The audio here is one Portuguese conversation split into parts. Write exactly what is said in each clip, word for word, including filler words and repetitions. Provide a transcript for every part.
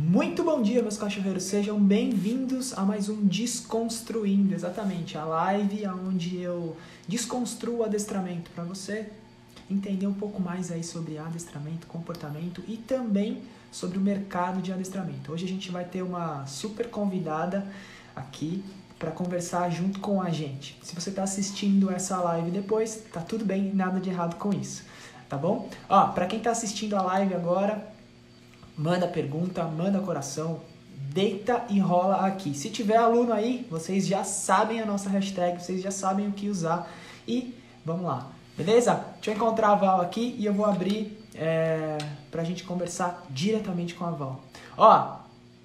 Muito bom dia, meus cachorreiros, sejam bem-vindos a mais um Desconstruindo, exatamente, a live onde eu desconstruo o adestramento para você entender um pouco mais aí sobre adestramento, comportamento e também sobre o mercado de adestramento. Hoje a gente vai ter uma super convidada aqui para conversar junto com a gente. Se você está assistindo essa live depois, tá tudo bem, nada de errado com isso, tá bom? Ó, para quem está assistindo a live agora, manda pergunta, manda coração, deita e rola aqui. Se tiver aluno aí, vocês já sabem a nossa hashtag, vocês já sabem o que usar. E vamos lá, beleza? Deixa eu encontrar a Val aqui e eu vou abrir é, pra gente conversar diretamente com a Val. Ó,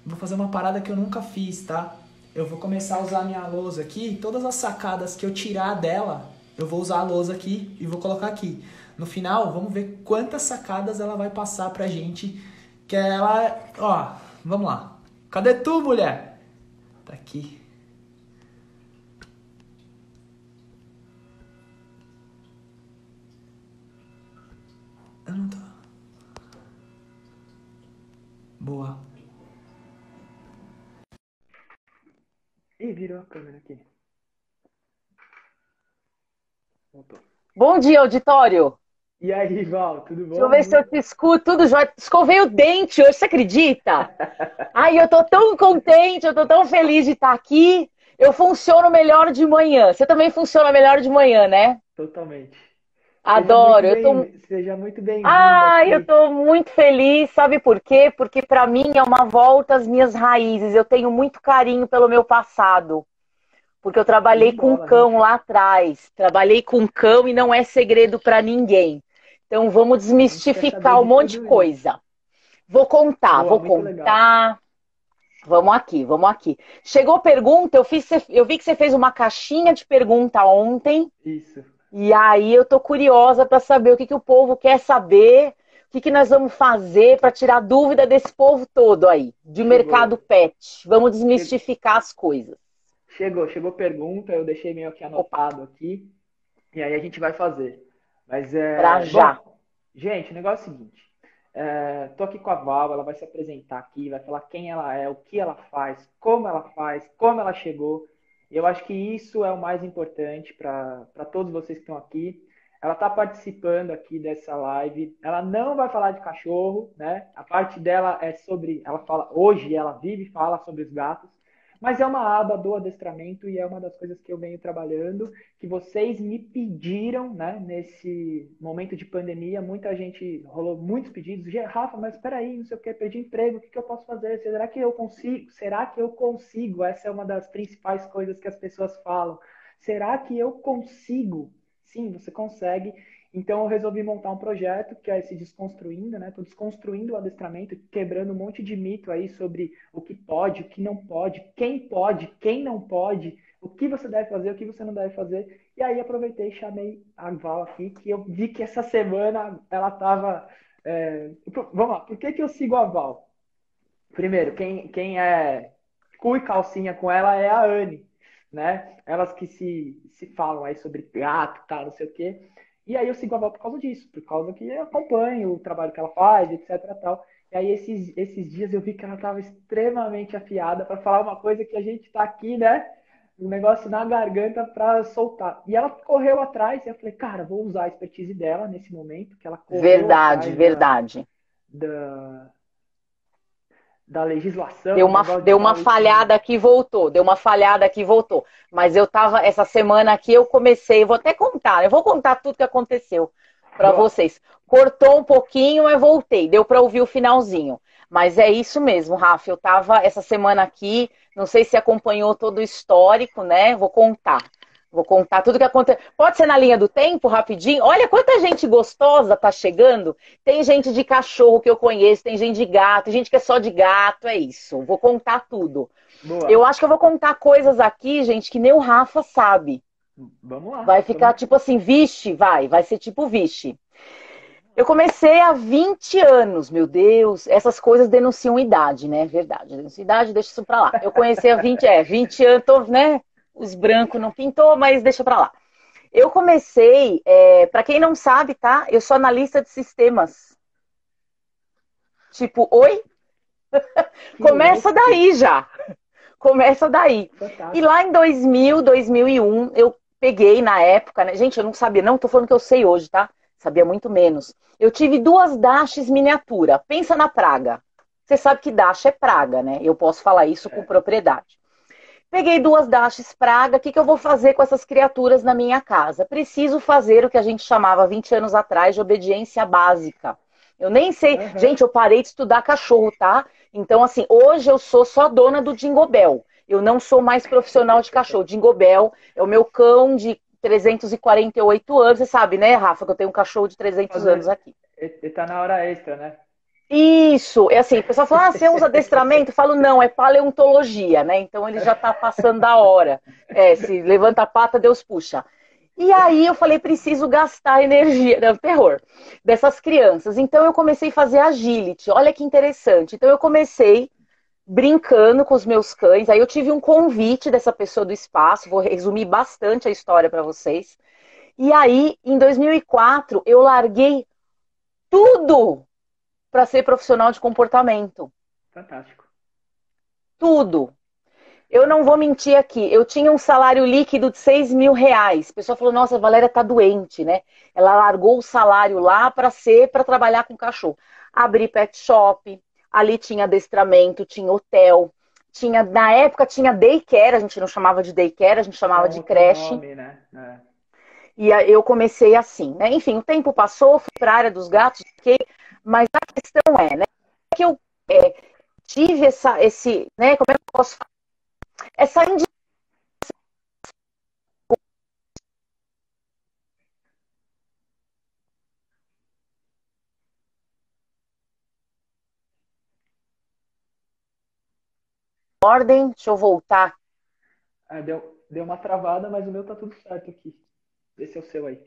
vou fazer uma parada que eu nunca fiz, tá? Eu vou começar a usar a minha lousa aqui. Todas as sacadas que eu tirar dela, eu vou usar a lousa aqui e vou colocar aqui. No final, vamos ver quantas sacadas ela vai passar pra gente. Que ela, ó, vamos lá. Cadê tu, mulher? Tá aqui. Eu não tô. Boa. Ih, virou a câmera aqui. Voltou. Bom dia, auditório! E aí, Val, tudo bom? Deixa eu ver se eu te escuto, tudo jóia. Escovei o dente hoje, você acredita? Ai, eu tô tão contente, eu tô tão feliz de estar aqui. Eu funciono melhor de manhã. Você também funciona melhor de manhã, né? Totalmente. Adoro. Seja muito bem, eu tô... Seja muito bem-vinda. Ai, eu tô muito feliz, sabe por quê? Porque pra mim é uma volta às minhas raízes. Eu tenho muito carinho pelo meu passado. Porque eu trabalhei que com bola, cão né? lá atrás. Trabalhei com cão e não é segredo pra ninguém. Então, vamos desmistificar um monte de coisa. Vou contar, vou contar. Vamos aqui, vamos aqui. Chegou pergunta, eu, fiz, eu vi que você fez uma caixinha de pergunta ontem. Isso. E aí eu tô curiosa para saber o que, que o povo quer saber, o que, que nós vamos fazer para tirar dúvida desse povo todo aí, de mercado pet. Vamos desmistificar as coisas. Chegou, chegou pergunta, eu deixei meio que anotado aqui. E aí a gente vai fazer. Mas é. Pra já. Bom, gente, o negócio é o seguinte: é, tô aqui com a Val, ela vai se apresentar aqui, vai falar quem ela é, o que ela faz, como ela faz, como ela chegou. Eu acho que isso é o mais importante para todos vocês que estão aqui. Ela tá participando aqui dessa live. Ela não vai falar de cachorro, né? A parte dela é sobre. Ela fala, hoje ela vive e fala sobre os gatos. Mas é uma aba do adestramento e é uma das coisas que eu venho trabalhando, que vocês me pediram, né? Nesse momento de pandemia, muita gente, rolou muitos pedidos. Rafa, mas peraí, não sei o que, perdi emprego, o que, que eu posso fazer? Será que eu consigo? Será que eu consigo? Essa é uma das principais coisas que as pessoas falam. Será que eu consigo? Sim, você consegue. Então eu resolvi montar um projeto que é esse Desconstruindo, né? Estou desconstruindo o adestramento, quebrando um monte de mito aí sobre o que pode, o que não pode, quem pode, quem não pode, o que você deve fazer, o que você não deve fazer. E aí aproveitei e chamei a Val aqui, que eu vi que essa semana ela estava... É... Vamos lá, por que, que eu sigo a Val? Primeiro, quem, quem é cu e calcinha com ela é a Anne, né? Elas que se, se falam aí sobre gato, tá, não sei o quê... E aí eu sigo a Val por causa disso, por causa que eu acompanho o trabalho que ela faz, etc e tal. E aí esses, esses dias eu vi que ela estava extremamente afiada para falar uma coisa que a gente está aqui, né? Um negócio na garganta para soltar. E ela correu atrás e eu falei, cara, vou usar a expertise dela nesse momento que ela correu Verdade, verdade. Da, da legislação. Deu uma, deu uma falhada aqui e voltou, deu uma falhada aqui e voltou. Mas eu tava, essa semana aqui eu comecei, vou até contar, eu vou contar tudo que aconteceu para vocês. Cortou um pouquinho, mas voltei, deu para ouvir o finalzinho. Mas é isso mesmo, Rafa, eu tava essa semana aqui, não sei se acompanhou todo o histórico, né? Vou contar. Vou contar tudo que aconteceu. Pode ser na linha do tempo, rapidinho? Olha quanta gente gostosa tá chegando. Tem gente de cachorro que eu conheço, tem gente de gato, tem gente que é só de gato, é isso. Vou contar tudo. Boa. Eu acho que eu vou contar coisas aqui, gente, que nem o Rafa sabe. Vamos lá. Vai ficar vamos... tipo assim, vixe, vai. Vai ser tipo vixe. Eu comecei há vinte anos, meu Deus. Essas coisas denunciam idade, né? Verdade. Denunciam idade, deixa isso pra lá. Eu comecei há vinte, é, vinte anos, tô, né? Os brancos não pintou, mas deixa pra lá. Eu comecei, é, pra quem não sabe, tá? Eu sou analista de sistemas. Tipo, oi? Começa daí já. Começa daí. E lá em dois mil, dois mil e um, eu peguei na época, né? Gente, eu não sabia, não tô falando que eu sei hoje, tá? Sabia muito menos. Eu tive duas dashes miniatura. Pensa na praga. Você sabe que dash é praga, né? Eu posso falar isso com propriedade. Peguei duas dashes praga. O que, que eu vou fazer com essas criaturas na minha casa? Preciso fazer o que a gente chamava vinte anos atrás de obediência básica. Eu nem sei... Uhum. Gente, eu parei de estudar cachorro, tá? Então, assim, hoje eu sou só dona do Dingobel. Eu não sou mais profissional de cachorro. Dingobel é o meu cão de trezentos e quarenta e oito anos. Você sabe, né, Rafa, que eu tenho um cachorro de trezentos anos aqui. Ele tá na hora extra, né? Isso, é assim, o pessoal fala, ah, você usa adestramento? Eu falo, não, é paleontologia, né? Então ele já tá passando da hora. É, se levanta a pata, Deus puxa. E aí eu falei, preciso gastar energia, né, terror, dessas crianças. Então eu comecei a fazer agility, olha que interessante. Então eu comecei brincando com os meus cães, aí eu tive um convite dessa pessoa do espaço, vou resumir bastante a história para vocês. E aí, em dois mil e quatro, eu larguei tudo para ser profissional de comportamento. Fantástico. Tudo. Eu não vou mentir aqui, eu tinha um salário líquido de seis mil reais. O pessoal falou, nossa, a Valéria tá doente, né? Ela largou o salário lá para ser, para trabalhar com cachorro. Abri pet shop, ali tinha adestramento, tinha hotel, tinha, na época tinha daycare, a gente não chamava de daycare, a gente chamava é de creche. Nome, né? É. E eu comecei assim, né? Enfim, o tempo passou, fui para a área dos gatos, fiquei, mas a questão é, né? Que eu é, tive essa, esse, né? Como é que eu posso falar? Essa indicação. Ordem, deixa eu voltar. Ah, deu, deu uma travada, mas o meu tá tudo certo aqui. Esse é o seu aí.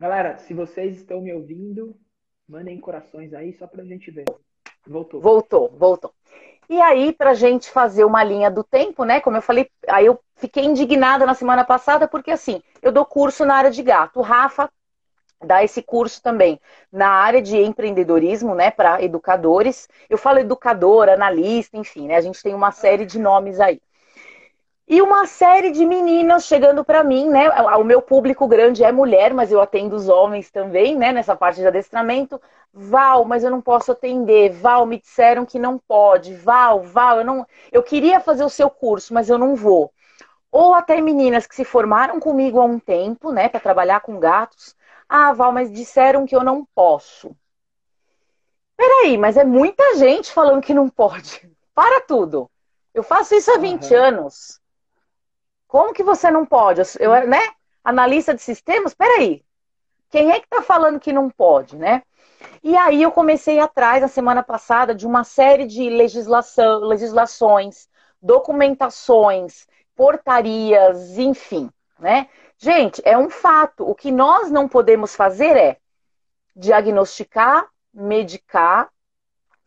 Galera, se vocês estão me ouvindo, mandem corações aí só pra gente ver. Voltou. Voltou, voltou. E aí, pra gente fazer uma linha do tempo, né? Como eu falei, aí eu fiquei indignada na semana passada, porque assim, eu dou curso na área de gato. O Rafa dá esse curso também na área de empreendedorismo, né? Pra educadores. Eu falo educador, analista, enfim, né? A gente tem uma série de nomes aí. E uma série de meninas chegando para mim, né? O meu público grande é mulher, mas eu atendo os homens também, né? Nessa parte de adestramento. Val, mas eu não posso atender. Val, me disseram que não pode. Val, Val, eu não... Eu queria fazer o seu curso, mas eu não vou. Ou até meninas que se formaram comigo há um tempo, né? Para trabalhar com gatos. Ah, Val, mas disseram que eu não posso. Peraí, mas é muita gente falando que não pode. Para tudo. Eu faço isso há vinte anos. Como que você não pode? Eu era, né? Analista de sistemas, peraí. Quem é que tá falando que não pode, né? E aí eu comecei atrás, na semana passada, de uma série de legislação, legislações, documentações, portarias, enfim, né? Gente, é um fato. O que nós não podemos fazer é diagnosticar, medicar,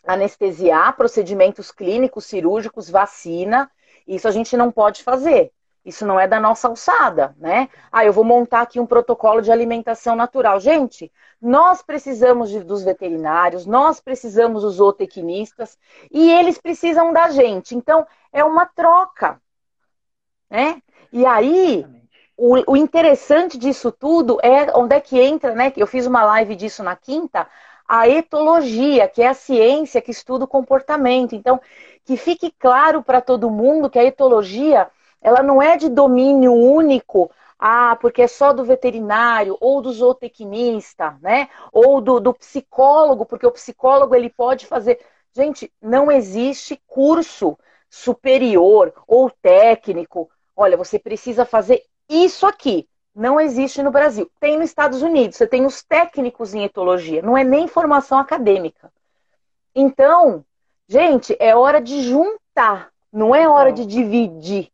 anestesiar, procedimentos clínicos, cirúrgicos, vacina. Isso a gente não pode fazer. Isso não é da nossa alçada, né? Ah, eu vou montar aqui um protocolo de alimentação natural. Gente, nós precisamos de, dos veterinários, nós precisamos dos zootecnistas e eles precisam da gente. Então, é uma troca, né? E aí, o, o interessante disso tudo é onde é que entra, né? Eu fiz uma live disso na quinta, a etologia, que é a ciência que estuda o comportamento. Então, que fique claro para todo mundo que a etologia... Ela não é de domínio único, ah, porque é só do veterinário, ou do zootecnista, né? Ou do, do psicólogo, porque o psicólogo ele pode fazer... Gente, não existe curso superior ou técnico. Olha, você precisa fazer isso aqui. Não existe no Brasil. Tem nos Estados Unidos, você tem os técnicos em etologia. Não é nem formação acadêmica. Então, gente, é hora de juntar, não é hora de dividir.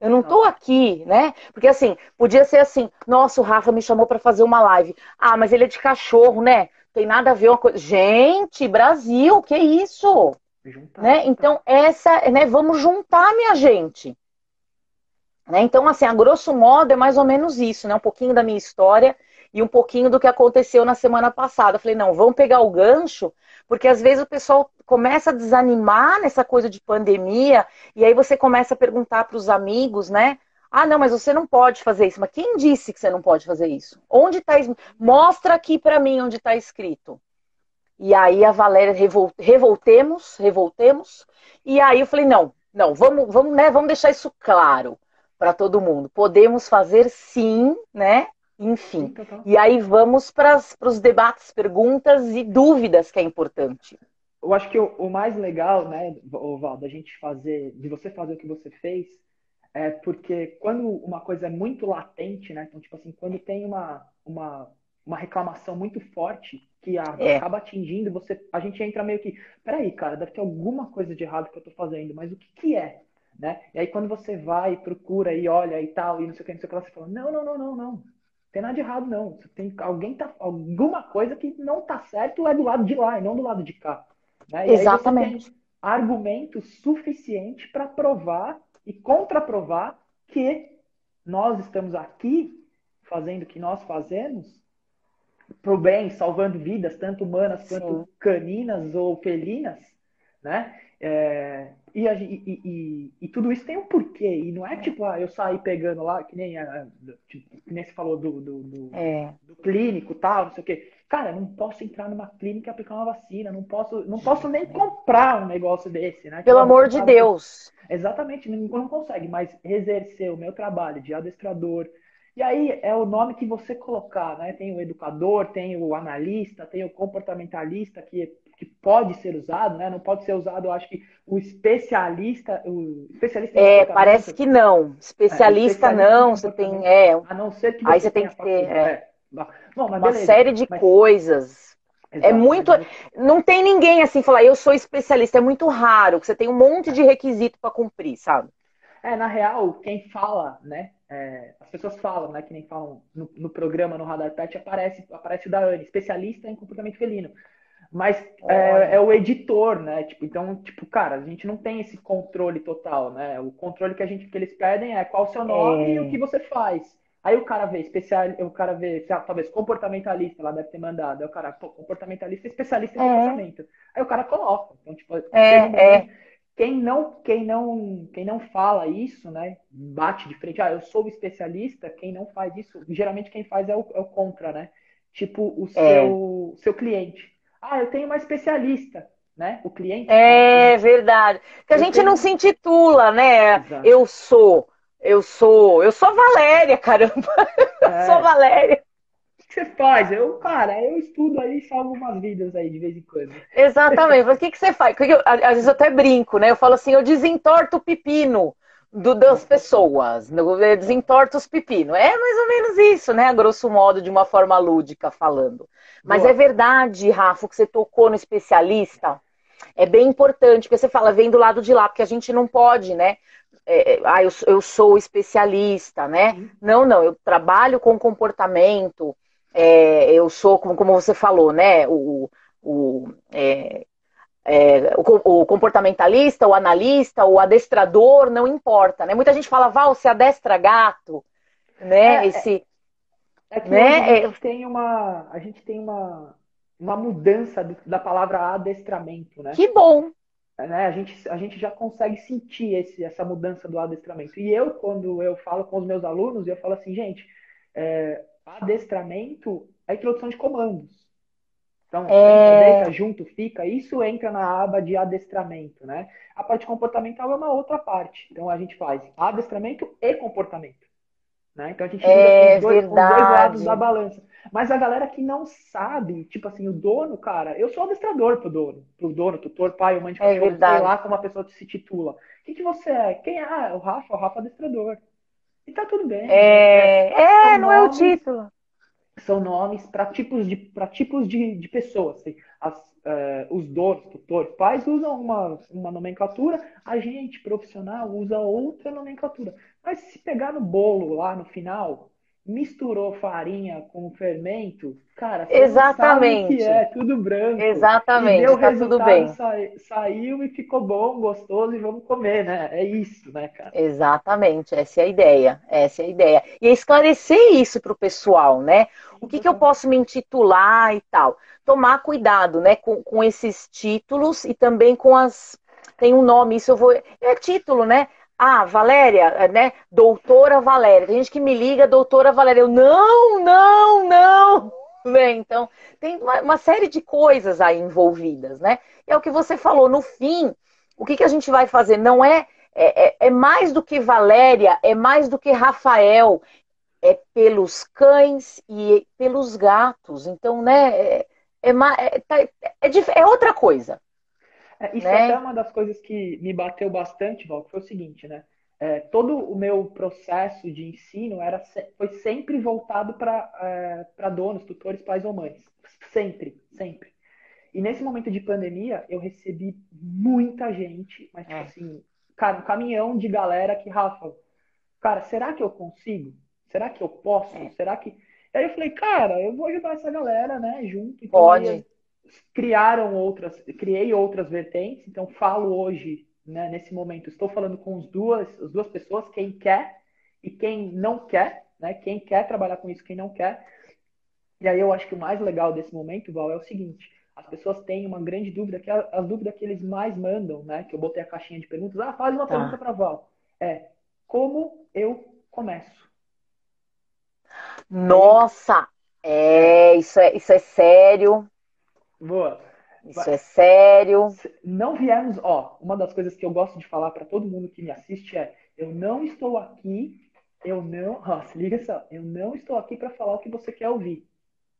Eu não tô aqui, né? Porque assim, podia ser assim, nossa, o Rafa me chamou pra fazer uma live. Ah, mas ele é de cachorro, né? Tem nada a ver uma coisa... Gente, Brasil, que isso? Juntar, né? Juntar. Então, essa, né? Vamos juntar, minha gente. Né? Então, assim, a grosso modo é mais ou menos isso, né? Um pouquinho da minha história e um pouquinho do que aconteceu na semana passada. Eu falei, não, vamos pegar o gancho, porque às vezes o pessoal começa a desanimar nessa coisa de pandemia e aí você começa a perguntar para os amigos, né? Ah, não, mas você não pode fazer isso. Mas quem disse que você não pode fazer isso? Onde tá? Mostra aqui para mim onde está escrito. E aí a Valéria, revol... revoltemos, revoltemos. E aí eu falei, não, não, vamos, vamos, né, vamos deixar isso claro para todo mundo. Podemos fazer sim, né? Enfim. E aí vamos para os debates, perguntas e dúvidas, que é importante. Eu acho que o, o mais legal, né, Val, da gente fazer, de você fazer o que você fez, é porque quando uma coisa é muito latente, né? Então, tipo assim, quando tem uma, uma, uma reclamação muito forte que a, é. acaba atingindo, você, a gente entra meio que, peraí, cara, deve ter alguma coisa de errado que eu tô fazendo, mas o que que é? Né? E aí quando você vai, procura e olha e tal, e não sei o que, não sei o que, você fala, não, não, não, não, não, não tem nada de errado, não. Tem, alguém tá, alguma coisa que não tá certo é do lado de lá e não do lado de cá. Né? E exatamente. Aí você tem argumento suficiente para provar e contraprovar que nós estamos aqui fazendo o que nós fazemos pro bem, salvando vidas, tanto humanas quanto sim, caninas ou felinas, né? É, e, a, e, e, e tudo isso tem um porquê. E não é tipo, ah, eu saí pegando lá, que nem, a, tipo, que nem você falou do, do, do, é. do clínico e tal, não sei o quê. Cara, não posso entrar numa clínica e aplicar uma vacina, não posso, não posso nem comprar um negócio desse, né? Que pelo amor de Deus. Exatamente, não, não consegue, mas exercer o meu trabalho de adestrador. E aí é o nome que você colocar, né? Tem o educador, tem o analista, tem o comportamentalista, que é que pode ser usado, né? Não pode ser usado, eu acho que o especialista, o especialista é, parece que não. Especialista, é, especialista não, você tem é, a não ser que você aí você tem que ter é. É. Bom, mas uma beleza, série de mas... coisas. Exato, é muito, exato. Não tem ninguém assim falar, eu sou especialista, é muito raro, que você tem um monte de requisito para cumprir, sabe? É, na real, quem fala, né? É, as pessoas falam, né? Que nem falam no, no programa, no Radar Pet, aparece, aparece o Daiane, especialista em comportamento felino. Mas é, é o editor, né? Tipo, então, tipo, cara, a gente não tem esse controle total, né? O controle que a gente que eles pedem é qual o seu nome é. e o que você faz. Aí o cara vê especial, o cara vê, lá, talvez comportamentalista, ela deve ter mandado. Aí o cara, pô, comportamentalista é especialista em é. pensamento. Aí o cara coloca. Então, tipo, é, um... é. quem não, quem não, quem não fala isso, né? Bate de frente. Ah, eu sou o especialista. Quem não faz isso, geralmente quem faz é o, é o contra, né? Tipo, o é. seu, seu cliente. Ah, eu tenho uma especialista, né? O cliente... É, né? Verdade. Porque a gente tenho... não se intitula, né? Exato. Eu sou, eu sou, eu sou a Valéria, caramba. Eu é. sou a Valéria. O que você faz? Eu, cara, eu estudo aí e salvo umas vidas aí de vez em quando. Exatamente. Mas o que, que você faz? Porque eu, às vezes eu até brinco, né? Eu falo assim, eu desentorto o pepino do, das pessoas. Eu desentorto os pepinos. É mais ou menos isso, né? A grosso modo, de uma forma lúdica falando. Mas boa. É verdade, Rafa, que você tocou no especialista. É bem importante, porque você fala, vem do lado de lá, porque a gente não pode, né? É, ah, eu, eu sou especialista, né? Uhum. Não, não, eu trabalho com comportamento, é, eu sou, como, como você falou, né? O, o, é, é, o, o comportamentalista, o analista, o adestrador, não importa, né? Muita gente fala, Val, você adestra gato, né? É, Esse... É... É que né? a gente tem uma, a gente tem uma, uma mudança do, da palavra adestramento, né? Que bom! É, né? A gente, a gente já consegue sentir esse, essa mudança do adestramento. E eu, quando eu falo com os meus alunos, eu falo assim, gente, é, adestramento é a introdução de comandos. Então, é... deita, junto, fica, isso entra na aba de adestramento, né? A parte comportamental é uma outra parte. Então, a gente faz adestramento e comportamento. Né? Então a gente é, lida com dois, com dois lados da balança. Mas a galera que não sabe, tipo assim, o dono, cara, eu sou adestrador pro dono, pro dono, tutor, pai, mãe de cachorro, é sei lá como a pessoa se titula. O que, que você é? Quem é? Ah, o Rafa, o Rafa adestrador. E tá tudo bem. É, né? é são não nomes, é o título. São nomes para tipos de, pra tipos de, de pessoas. Assim. As, uh, os donos, tutores, pais usam uma, uma nomenclatura, a gente profissional usa outra nomenclatura. Mas se pegar no bolo lá no final, misturou farinha com fermento, cara, exatamente, sabe o que é, tudo branco. Exatamente, e deu tá resultado, tudo bem. Sa- saiu e ficou bom, gostoso e vamos comer, né? É isso, né, cara? Exatamente, essa é a ideia, essa é a ideia. E esclarecer isso pro pessoal, né? O que, que eu posso me intitular e tal. Tomar cuidado, né, com, com esses títulos e também com as... Tem um nome, isso eu vou... É título, né? Ah, Valéria, né? Doutora Valéria. Tem gente que me liga, doutora Valéria. Eu, não, não, não. Né? Então, tem uma, uma série de coisas aí envolvidas, né? E é o que você falou. No fim, o que, que a gente vai fazer? Não é, é... É mais do que Valéria, é mais do que Rafael. É pelos cães e pelos gatos. Então, né? É, é, é, é, é outra coisa. É, isso né? Até uma das coisas que me bateu bastante, Val, que foi o seguinte, né? É, todo o meu processo de ensino era, foi sempre voltado para é, para donos, tutores, pais ou mães. Sempre, sempre. E nesse momento de pandemia, eu recebi muita gente, mas tipo é. assim, cara, um caminhão de galera que, Rafa, cara, será que eu consigo? Será que eu posso? É. Será que... E aí eu falei, cara, eu vou ajudar essa galera, né, junto. Então, pode. Aí, criaram outras, criei outras vertentes, então falo hoje, né, nesse momento, estou falando com as duas, as duas pessoas, quem quer e quem não quer, né, quem quer trabalhar com isso, quem não quer. E aí eu acho que o mais legal desse momento, Val, é o seguinte, as pessoas têm uma grande dúvida, que é a dúvida que eles mais mandam, né, que eu botei a caixinha de perguntas, ah, faz uma tá. pergunta para Val, é, como eu começo? Nossa, é, isso é, isso é sério. Boa. Isso Vai. É sério. Não viemos, ó, uma das coisas que eu gosto de falar para todo mundo que me assiste é: eu não estou aqui, eu não, ó, se liga só, eu não estou aqui para falar o que você quer ouvir.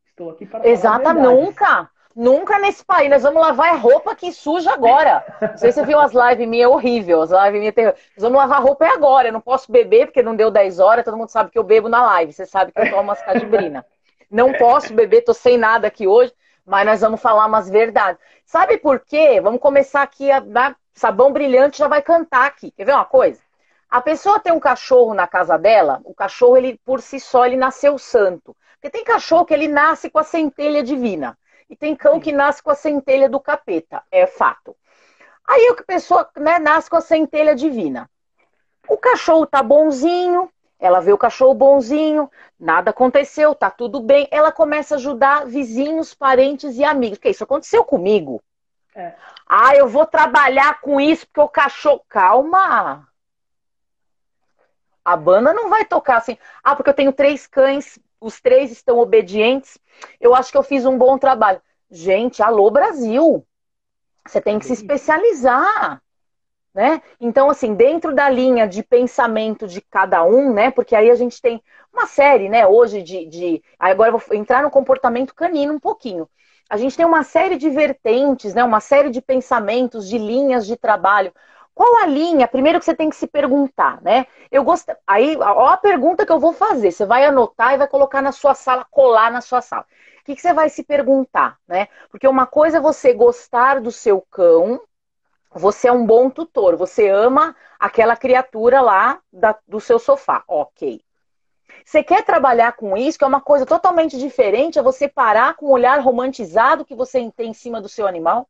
Estou aqui para falar. Exata, nunca. Nunca nesse país. Nós vamos lavar a roupa que suja agora. Não sei se você viu as lives minhas horríveis, as lives minhas terríveis. Nós vamos lavar a roupa é agora. Eu não posso beber porque não deu dez horas, todo mundo sabe que eu bebo na live. Você sabe que eu tomo umas cadibrina. Não posso beber, tô sem nada aqui hoje. Mas nós vamos falar umas verdades. Sabe por quê? Vamos começar aqui, a, a Sabão Brilhante já vai cantar aqui. Quer ver uma coisa? A pessoa tem um cachorro na casa dela, o cachorro, ele por si só, ele nasceu santo. Porque tem cachorro que ele nasce com a centelha divina. E tem cão que nasce com a centelha do capeta. É fato. Aí a pessoa, né, nasce com a centelha divina. O cachorro tá bonzinho... Ela vê o cachorro bonzinho, nada aconteceu, tá tudo bem. Ela começa a ajudar vizinhos, parentes e amigos. Porque isso aconteceu comigo. É. Ah, eu vou trabalhar com isso porque o cachorro... Calma! A banda não vai tocar assim. Ah, porque eu tenho três cães, os três estão obedientes. Eu acho que eu fiz um bom trabalho. Gente, alô Brasil! Você tem que se especializar. Né? Então, assim, dentro da linha de pensamento de cada um, né? Porque aí a gente tem uma série, né? Hoje de... de... Agora eu vou entrar no comportamento canino um pouquinho. A gente tem uma série de vertentes, né? Uma série de pensamentos, de linhas de trabalho. Qual a linha? Primeiro que você tem que se perguntar, né? Eu gosto... Aí, ó a pergunta que eu vou fazer. Você vai anotar e vai colocar na sua sala, colar na sua sala. O que, que você vai se perguntar, né? Porque uma coisa é você gostar do seu cão... Você é um bom tutor, você ama aquela criatura lá da, do seu sofá, ok. Você quer trabalhar com isso, que é uma coisa totalmente diferente, é você parar com o olhar romantizado que você tem em cima do seu animal.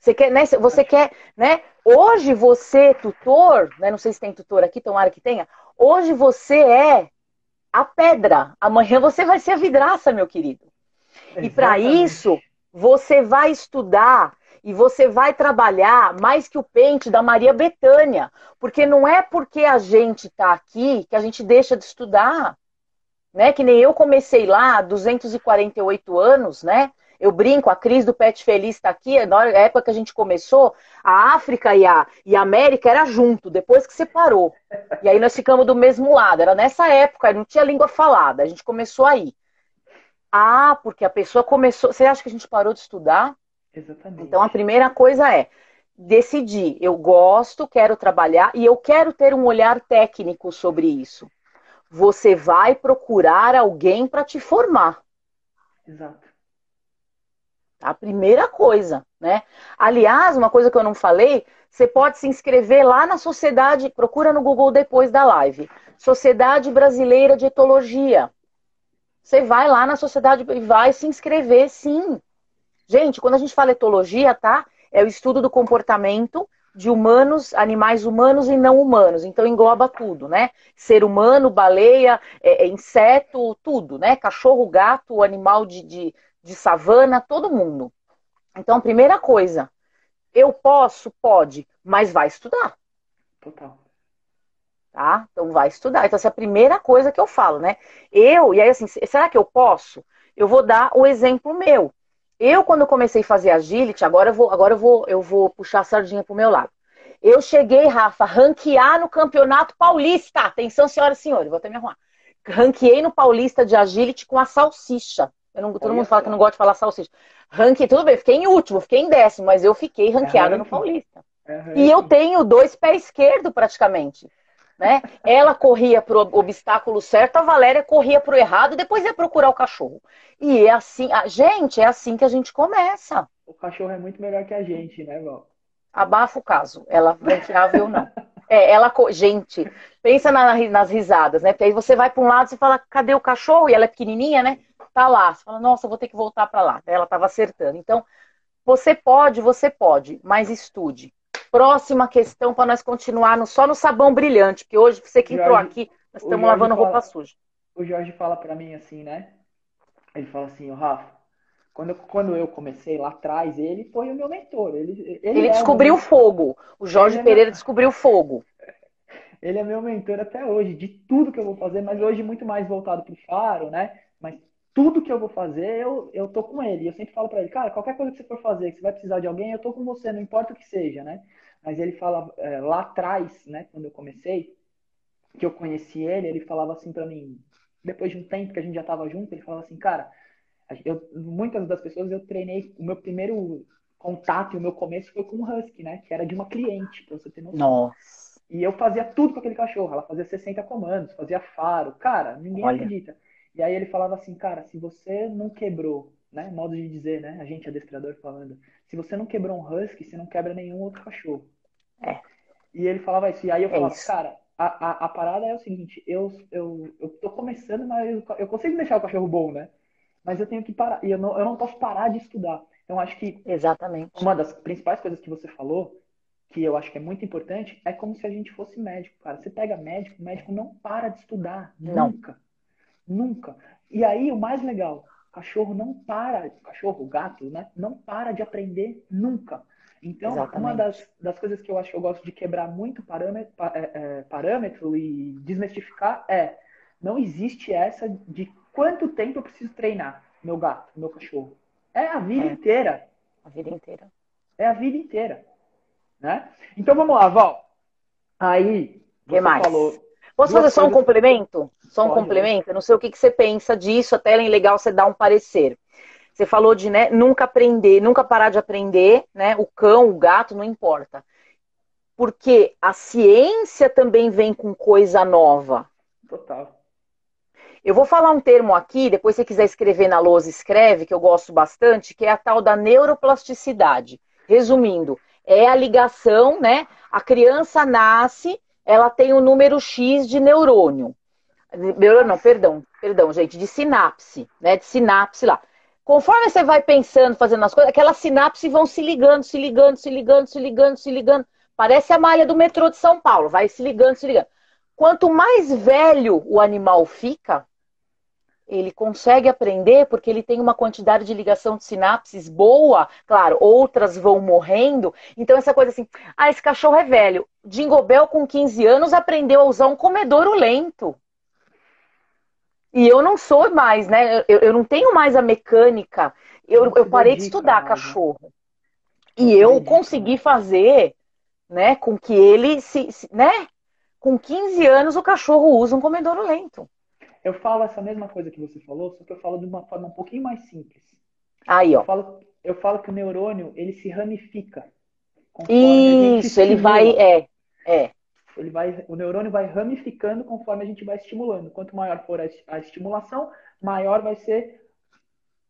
Você quer, né, você quer, né, hoje você, tutor, né, não sei se tem tutor aqui, tomara que tenha, hoje você é a pedra, amanhã você vai ser a vidraça, meu querido. Exatamente. E para isso, você vai estudar... E você vai trabalhar mais que o pente da Maria Bethânia. Porque não é porque a gente está aqui que a gente deixa de estudar. Né? Que nem eu comecei lá há duzentos e quarenta e oito anos, né? Eu brinco, a Cris do Pet Feliz está aqui. Na época que a gente começou, a África e a, e a América era junto, depois que separou. E aí nós ficamos do mesmo lado. Era nessa época, não tinha língua falada. A gente começou aí. Ah, porque a pessoa começou... Você acha que a gente parou de estudar? Exatamente. Então a primeira coisa é decidir, eu gosto, quero trabalhar e eu quero ter um olhar técnico sobre isso. Você vai procurar alguém para te formar. Exato. A primeira coisa, né? Aliás, uma coisa que eu não falei, você pode se inscrever lá na Sociedade, procura no Google depois da live, Sociedade Brasileira de Etologia. Você vai lá na Sociedade e vai se inscrever, sim. Gente, quando a gente fala etologia, tá? É o estudo do comportamento de humanos, animais humanos e não humanos. Então engloba tudo, né? Ser humano, baleia, é, é inseto, tudo, né? Cachorro, gato, animal de... de de savana, todo mundo. Então, primeira coisa, eu posso? Pode, mas vai estudar. Total. Tá? Então vai estudar. Então essa é a primeira coisa que eu falo, né? Eu, e aí assim, será que eu posso? Eu vou dar o exemplo meu. Eu, quando eu comecei a fazer agility, agora eu vou, agora eu vou, eu vou puxar a sardinha pro meu lado. Eu cheguei, Rafa, a ranquear no Campeonato Paulista. Atenção, senhoras e senhores, vou até me arrumar. Ranqueei no Paulista de agility com a salsicha. Eu não, todo mundo fala que eu não gosto de falar salsicha. Ranquei, tudo bem, fiquei em último, fiquei em décimo, mas eu fiquei ranqueada é no Paulista. É e eu tenho dois pés esquerdos praticamente. Né? Ela corria pro obstáculo certo, a Valéria corria pro errado, depois ia procurar o cachorro. E é assim, a... gente, é assim que a gente começa. O cachorro é muito melhor que a gente, né, Val? Abafa o caso, ela ranqueava eu não. É, ela, gente, pensa na, nas risadas, né? Porque aí você vai para um lado e você fala, cadê o cachorro? E ela é pequenininha, né? Tá lá. Você fala, nossa, eu vou ter que voltar para lá. Ela tava acertando. Então, você pode, você pode, mas estude. Próxima questão para nós continuar no, só no sabão brilhante, porque hoje, você que entrou Jorge, aqui, nós estamos lavando fala, roupa suja. O Jorge fala para mim assim, né? Ele fala assim, o Rafa, Quando eu, quando eu comecei lá atrás, ele foi o meu mentor. Ele, ele, ele é descobriu o meu... fogo. O Jorge ele Pereira é meu... descobriu o fogo. Ele é meu mentor até hoje, de tudo que eu vou fazer, mas hoje muito mais voltado pro faro, né? Mas tudo que eu vou fazer, eu, eu tô com ele. Eu sempre falo pra ele, cara, qualquer coisa que você for fazer, que você vai precisar de alguém, eu tô com você, não importa o que seja, né? Mas ele fala é, lá atrás, né, quando eu comecei, que eu conheci ele, ele falava assim pra mim, depois de um tempo que a gente já tava junto, ele falava assim, cara... Eu, muitas das pessoas eu treinei, o meu primeiro contato e o meu começo foi com um husky, né? Que era de uma cliente, pra você ter noção. Nossa. E eu fazia tudo com aquele cachorro. Ela fazia sessenta comandos, fazia faro. Cara, ninguém Olha. acredita. E aí ele falava assim, cara, se você não quebrou, né? Modo de dizer, né? A gente adestrador falando. Se você não quebrou um husky, você não quebra nenhum outro cachorro. É. E ele falava isso. E aí eu é falava, isso. cara, a, a, a parada é o seguinte. Eu, eu, eu tô começando, mas eu, eu consigo deixar o cachorro bom, né? Mas eu tenho que parar, e eu não, eu não posso parar de estudar. Então, acho que Exatamente. uma das principais coisas que você falou, que eu acho que é muito importante, é como se a gente fosse médico, cara. Você pega médico, o médico não para de estudar, não. nunca, nunca. E aí, o mais legal, o cachorro não para, cachorro, gato, né? Não para de aprender nunca. Então, Exatamente. uma das, das coisas que eu acho que eu gosto de quebrar muito parâmetro, é, é, parâmetro e desmistificar é, não existe essa de quanto tempo eu preciso treinar meu gato, meu cachorro? É a vida é. inteira. A vida inteira. É a vida inteira. Né? Então vamos lá, Val. Aí, você que mais? falou... Posso fazer só um complemento? Só um Pode, complemento? Né? Eu não sei o que, que você pensa disso, até é legal você dar um parecer. Você falou de né, nunca aprender, nunca parar de aprender, né? O cão, o gato, não importa. Porque a ciência também vem com coisa nova. Total. Eu vou falar um termo aqui, depois se você quiser escrever na lousa, escreve, que eu gosto bastante, que é a tal da neuroplasticidade. Resumindo, é a ligação, né? A criança nasce, ela tem um número X de neurônio. Neurônio não, perdão, perdão, gente, de sinapse, né? De sinapse lá. Conforme você vai pensando, fazendo as coisas, aquelas sinapses vão se ligando, se ligando, se ligando, se ligando, se ligando. Parece a malha do metrô de São Paulo, vai se ligando, se ligando. Quanto mais velho o animal fica, ele consegue aprender porque ele tem uma quantidade de ligação de sinapses boa. Claro, outras vão morrendo. Então essa coisa assim, ah, esse cachorro é velho. Dingobel com quinze anos aprendeu a usar um comedouro lento. E eu não sou mais, né? Eu, eu não tenho mais a mecânica. Eu, eu parei de estudar cachorro. E eu consegui fazer, né, com que ele se, se né? Com quinze anos o cachorro usa um comedouro lento. Eu falo essa mesma coisa que você falou, só que eu falo de uma forma um pouquinho mais simples. Aí, ó. Eu falo, eu falo que o neurônio, ele se ramifica. Isso, ele vai, é, é. Ele vai, o neurônio vai ramificando conforme a gente vai estimulando. Quanto maior for a estimulação, maior vai ser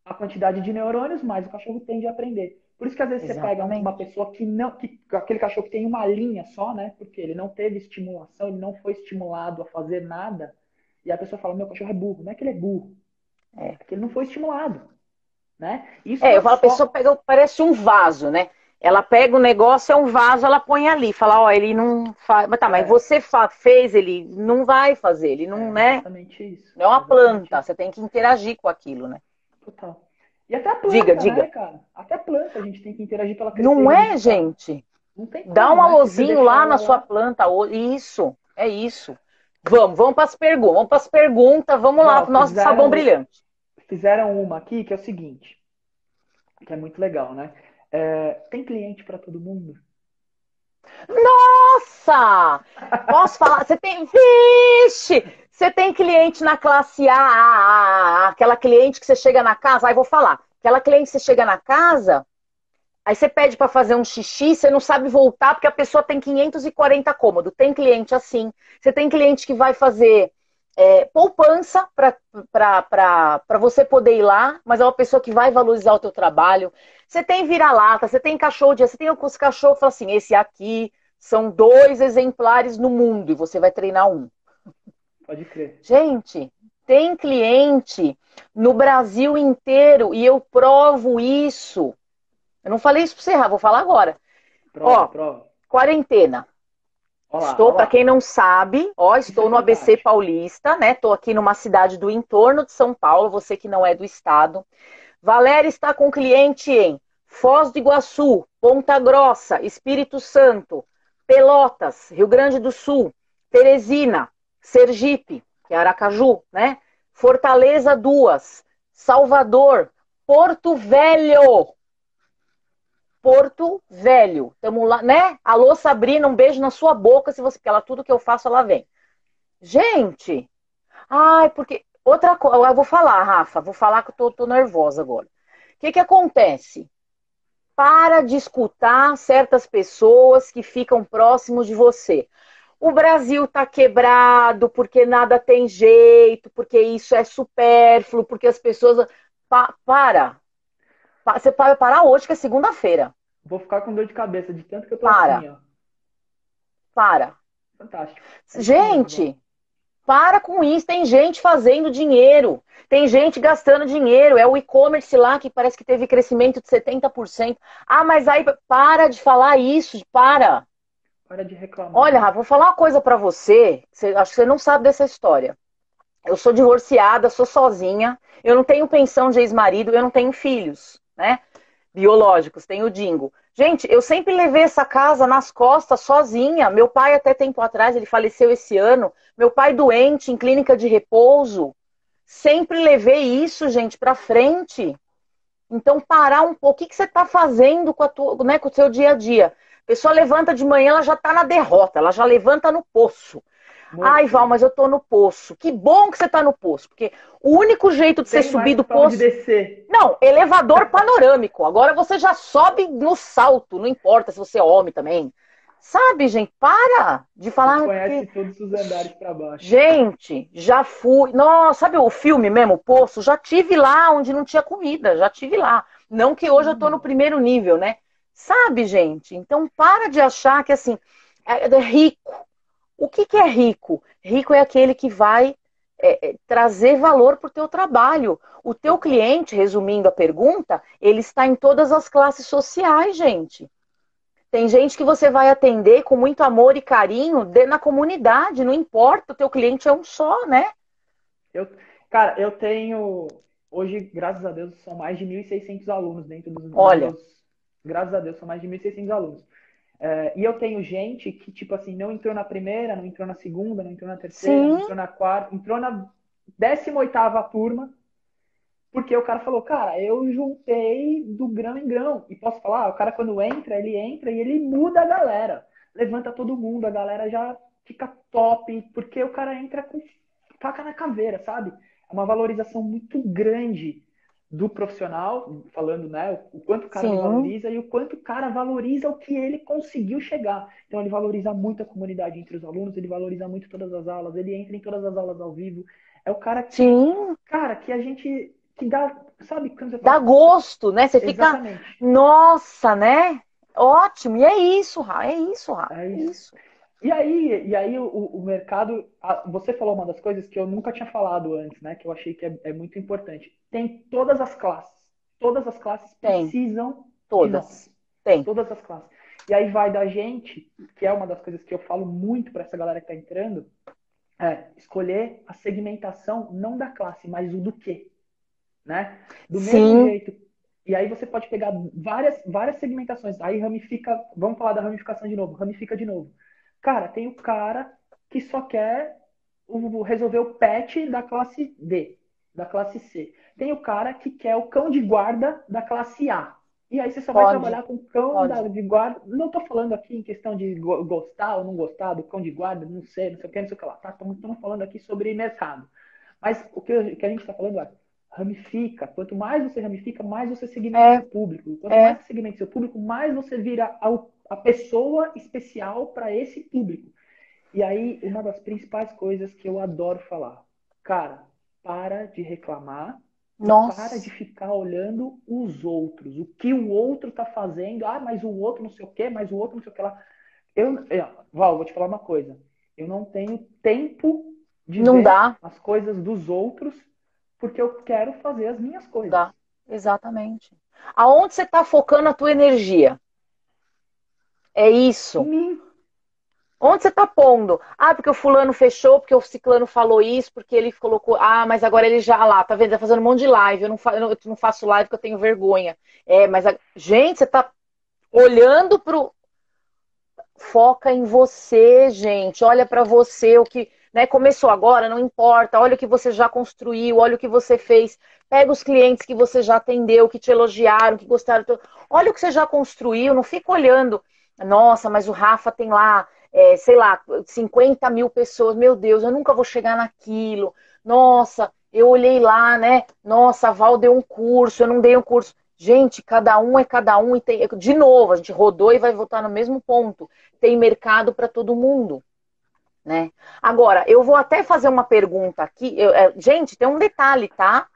a quantidade de neurônios, mais o cachorro tende a aprender. Por isso que às vezes Exato. Você pega uma pessoa que não... Que, aquele cachorro que tem uma linha só, né? Porque ele não teve estimulação, ele não foi estimulado a fazer nada. E a pessoa fala, meu cachorro é burro. Não é que ele é burro. É que ele não foi estimulado. Né? Isso é, eu falo, só... a pessoa pega, parece um vaso, né? Ela pega o negócio, é um vaso, ela põe ali. Fala, ó, oh, ele não faz... Mas tá, mas é. você fa... fez, ele não vai fazer. Ele não, é, né? Exatamente isso. Não é uma exatamente planta. Isso. Você tem que interagir com aquilo, né? Total. E até a planta, diga, diga. né, cara? Até a planta a gente tem que interagir pra ela crescer. Não é, gente? Não tem como, dá um alôzinho né? lá na lá. sua planta. Isso, é isso. Vamos, vamos para as perguntas. Vamos para as perguntas. Vamos Nossa, lá pro nosso fizeram, sabão brilhante. Fizeram uma aqui que é o seguinte. Que é muito legal, né? É, tem cliente para todo mundo? Nossa! Posso falar? Você tem... Vixe! Você tem cliente na classe A, A, A, A, aquela cliente que você chega na casa... Aí vou falar. Aquela cliente que você chega na casa... Aí você pede para fazer um xixi, você não sabe voltar porque a pessoa tem quinhentos e quarenta cômodos. Tem cliente assim. Você tem cliente que vai fazer é, poupança para você poder ir lá, mas é uma pessoa que vai valorizar o teu trabalho. Você tem vira-lata, você tem cachorro de... Você tem os cachorros que falam assim, esse aqui são dois exemplares no mundo e você vai treinar um. Pode crer. Gente... Tem cliente no Brasil inteiro e eu provo isso. Eu não falei isso pra você errar, vou falar agora. Prova, ó, prova. Quarentena. Olá, estou, para quem não sabe, ó, estou no A B C Paulista, né? Estou aqui numa cidade do entorno de São Paulo, você que não é do estado. Valéria está com cliente em Foz do Iguaçu, Ponta Grossa, Espírito Santo, Pelotas, Rio Grande do Sul, Teresina, Sergipe, que é Aracaju, né? Fortaleza, duas. Salvador, Porto Velho. Porto Velho. Tamo lá, né? Alô, Sabrina, um beijo na sua boca, se você... Porque ela, tudo que eu faço, ela vem. Gente! Ai, porque... Outra coisa... Eu vou falar, Rafa. Vou falar que eu tô, tô nervosa agora. O que que acontece? Para de escutar certas pessoas que ficam próximos de você. O Brasil tá quebrado porque nada tem jeito, porque isso é supérfluo, porque as pessoas... Pa para. Pa você vai parar hoje, que é segunda-feira. Vou ficar com dor de cabeça de tanto que eu tô para. assim, ó. Para. Fantástico. Gente, para com isso. Tem gente fazendo dinheiro. Tem gente gastando dinheiro. É o e-commerce lá que parece que teve crescimento de setenta por cento. Ah, mas aí... Para de falar isso. Para. Para de reclamar. Olha, Rafa, vou falar uma coisa pra você. Você, acho que você não sabe dessa história. Eu sou divorciada, sou sozinha. Eu não tenho pensão de ex-marido, eu não tenho filhos, né? Biológicos, tenho o Dingo. Gente, eu sempre levei essa casa nas costas sozinha. Meu pai, até tempo atrás, ele faleceu esse ano. Meu pai doente, em clínica de repouso. Sempre levei isso, gente, pra frente. Então, parar um pouco. O que que você tá fazendo com, a tua, né, com o seu dia a dia? A pessoa levanta de manhã, ela já tá na derrota, ela já levanta no poço. Muito Ai, Val, mas eu tô no poço. Que bom que você tá no poço, porque o único jeito de você subir do poço... Descer. Não, elevador panorâmico. Agora você já sobe no salto, não importa se você é homem também. Sabe, gente, para de falar... Você conhece que... todos os andares pra baixo. Gente, já fui... Nossa, sabe o filme mesmo, o Poço? Já tive lá onde não tinha comida, já tive lá. Não que hoje hum. eu tô no primeiro nível, né? Sabe, gente? Então, para de achar que, assim, é rico. O que que é rico? Rico é aquele que vai é, trazer valor para o teu trabalho. O teu cliente, resumindo a pergunta, ele está em todas as classes sociais, gente. Tem gente que você vai atender com muito amor e carinho de, na comunidade, não importa, o teu cliente é um só, né? Eu, cara, eu tenho... Hoje, graças a Deus, são mais de mil e seiscentos alunos dentro dos... Olha... Graças a Deus, são mais de mil e seiscentos alunos. É, e eu tenho gente que, tipo assim, não entrou na primeira, não entrou na segunda, não entrou na terceira, Sim. não entrou na quarta, entrou na décima oitava turma, porque o cara falou, cara, eu juntei do grão em grão. E posso falar, o cara quando entra, ele entra e ele muda a galera. Levanta todo mundo, a galera já fica top, porque o cara entra com faca na caveira, sabe? É uma valorização muito grande do profissional, falando, né, o quanto o cara Sim. valoriza e o quanto o cara valoriza o que ele conseguiu chegar. Então, ele valoriza muito a comunidade entre os alunos, ele valoriza muito todas as aulas, ele entra em todas as aulas ao vivo. É o cara que, Sim. cara, que a gente que dá, sabe, quando você dá fala... gosto, né? Você fica, exatamente, nossa, né? Ótimo. E é isso, Ra, é isso, Ra. É isso. E aí, e aí o, o mercado... Você falou uma das coisas que eu nunca tinha falado antes, né? Que eu achei que é, é muito importante. Tem todas as classes. Todas as classes tem. Precisam... Todas. Tem. Todas as classes. E aí vai da gente, que é uma das coisas que eu falo muito para essa galera que tá entrando, é escolher a segmentação não da classe, mas o do quê, né? Do mesmo jeito. E aí você pode pegar várias, várias segmentações. Aí ramifica... Vamos falar da ramificação de novo. Ramifica de novo. Cara, tem o cara que só quer o, resolver o pet da classe D, da classe C. Tem o cara que quer o cão de guarda da classe A. E aí você só pode, vai trabalhar com cão da, de guarda. Não estou falando aqui em questão de gostar ou não gostar do cão de guarda, não sei, não sei o que, não sei o que lá. Estamos tá? falando aqui sobre mercado. Mas o que, o que a gente está falando é ramifica. Quanto mais você ramifica, mais você segmenta é. o público. Quanto é. mais você segmenta o seu público, mais você vira ao a pessoa especial para esse público. E aí, uma das principais coisas que eu adoro falar. Cara, para de reclamar. Nossa. Para de ficar olhando os outros. O que o outro tá fazendo. Ah, mas o outro não sei o quê, mas o outro não sei o que lá. Eu, eu, Val, vou te falar uma coisa. Eu não tenho tempo de não ver dá. as coisas dos outros, porque eu quero fazer as minhas coisas. Dá. Exatamente. Aonde você tá focando a tua energia? É isso. Sim. Onde você tá pondo? Ah, porque o fulano fechou, porque o ciclano falou isso, porque ele colocou... Ah, mas agora ele já lá, tá vendo? Tá fazendo um monte de live. Eu não, fa... eu não faço live porque eu tenho vergonha. É, mas... A... Gente, você tá olhando pro... Foca em você, gente. Olha pra você. O que, né, começou agora, não importa. Olha o que você já construiu, olha o que você fez. Pega os clientes que você já atendeu, que te elogiaram, que gostaram. Olha o que você já construiu. Não fica olhando... Nossa, mas o Rafa tem lá, é, sei lá, cinquenta mil pessoas. Meu Deus, eu nunca vou chegar naquilo. Nossa, eu olhei lá, né? Nossa, a Val deu um curso, eu não dei um curso. Gente, cada um é cada um. E tem... De novo, a gente rodou e vai voltar no mesmo ponto. Tem mercado para todo mundo, né? Agora, eu vou até fazer uma pergunta aqui. Eu, é... Gente, tem um detalhe, tá?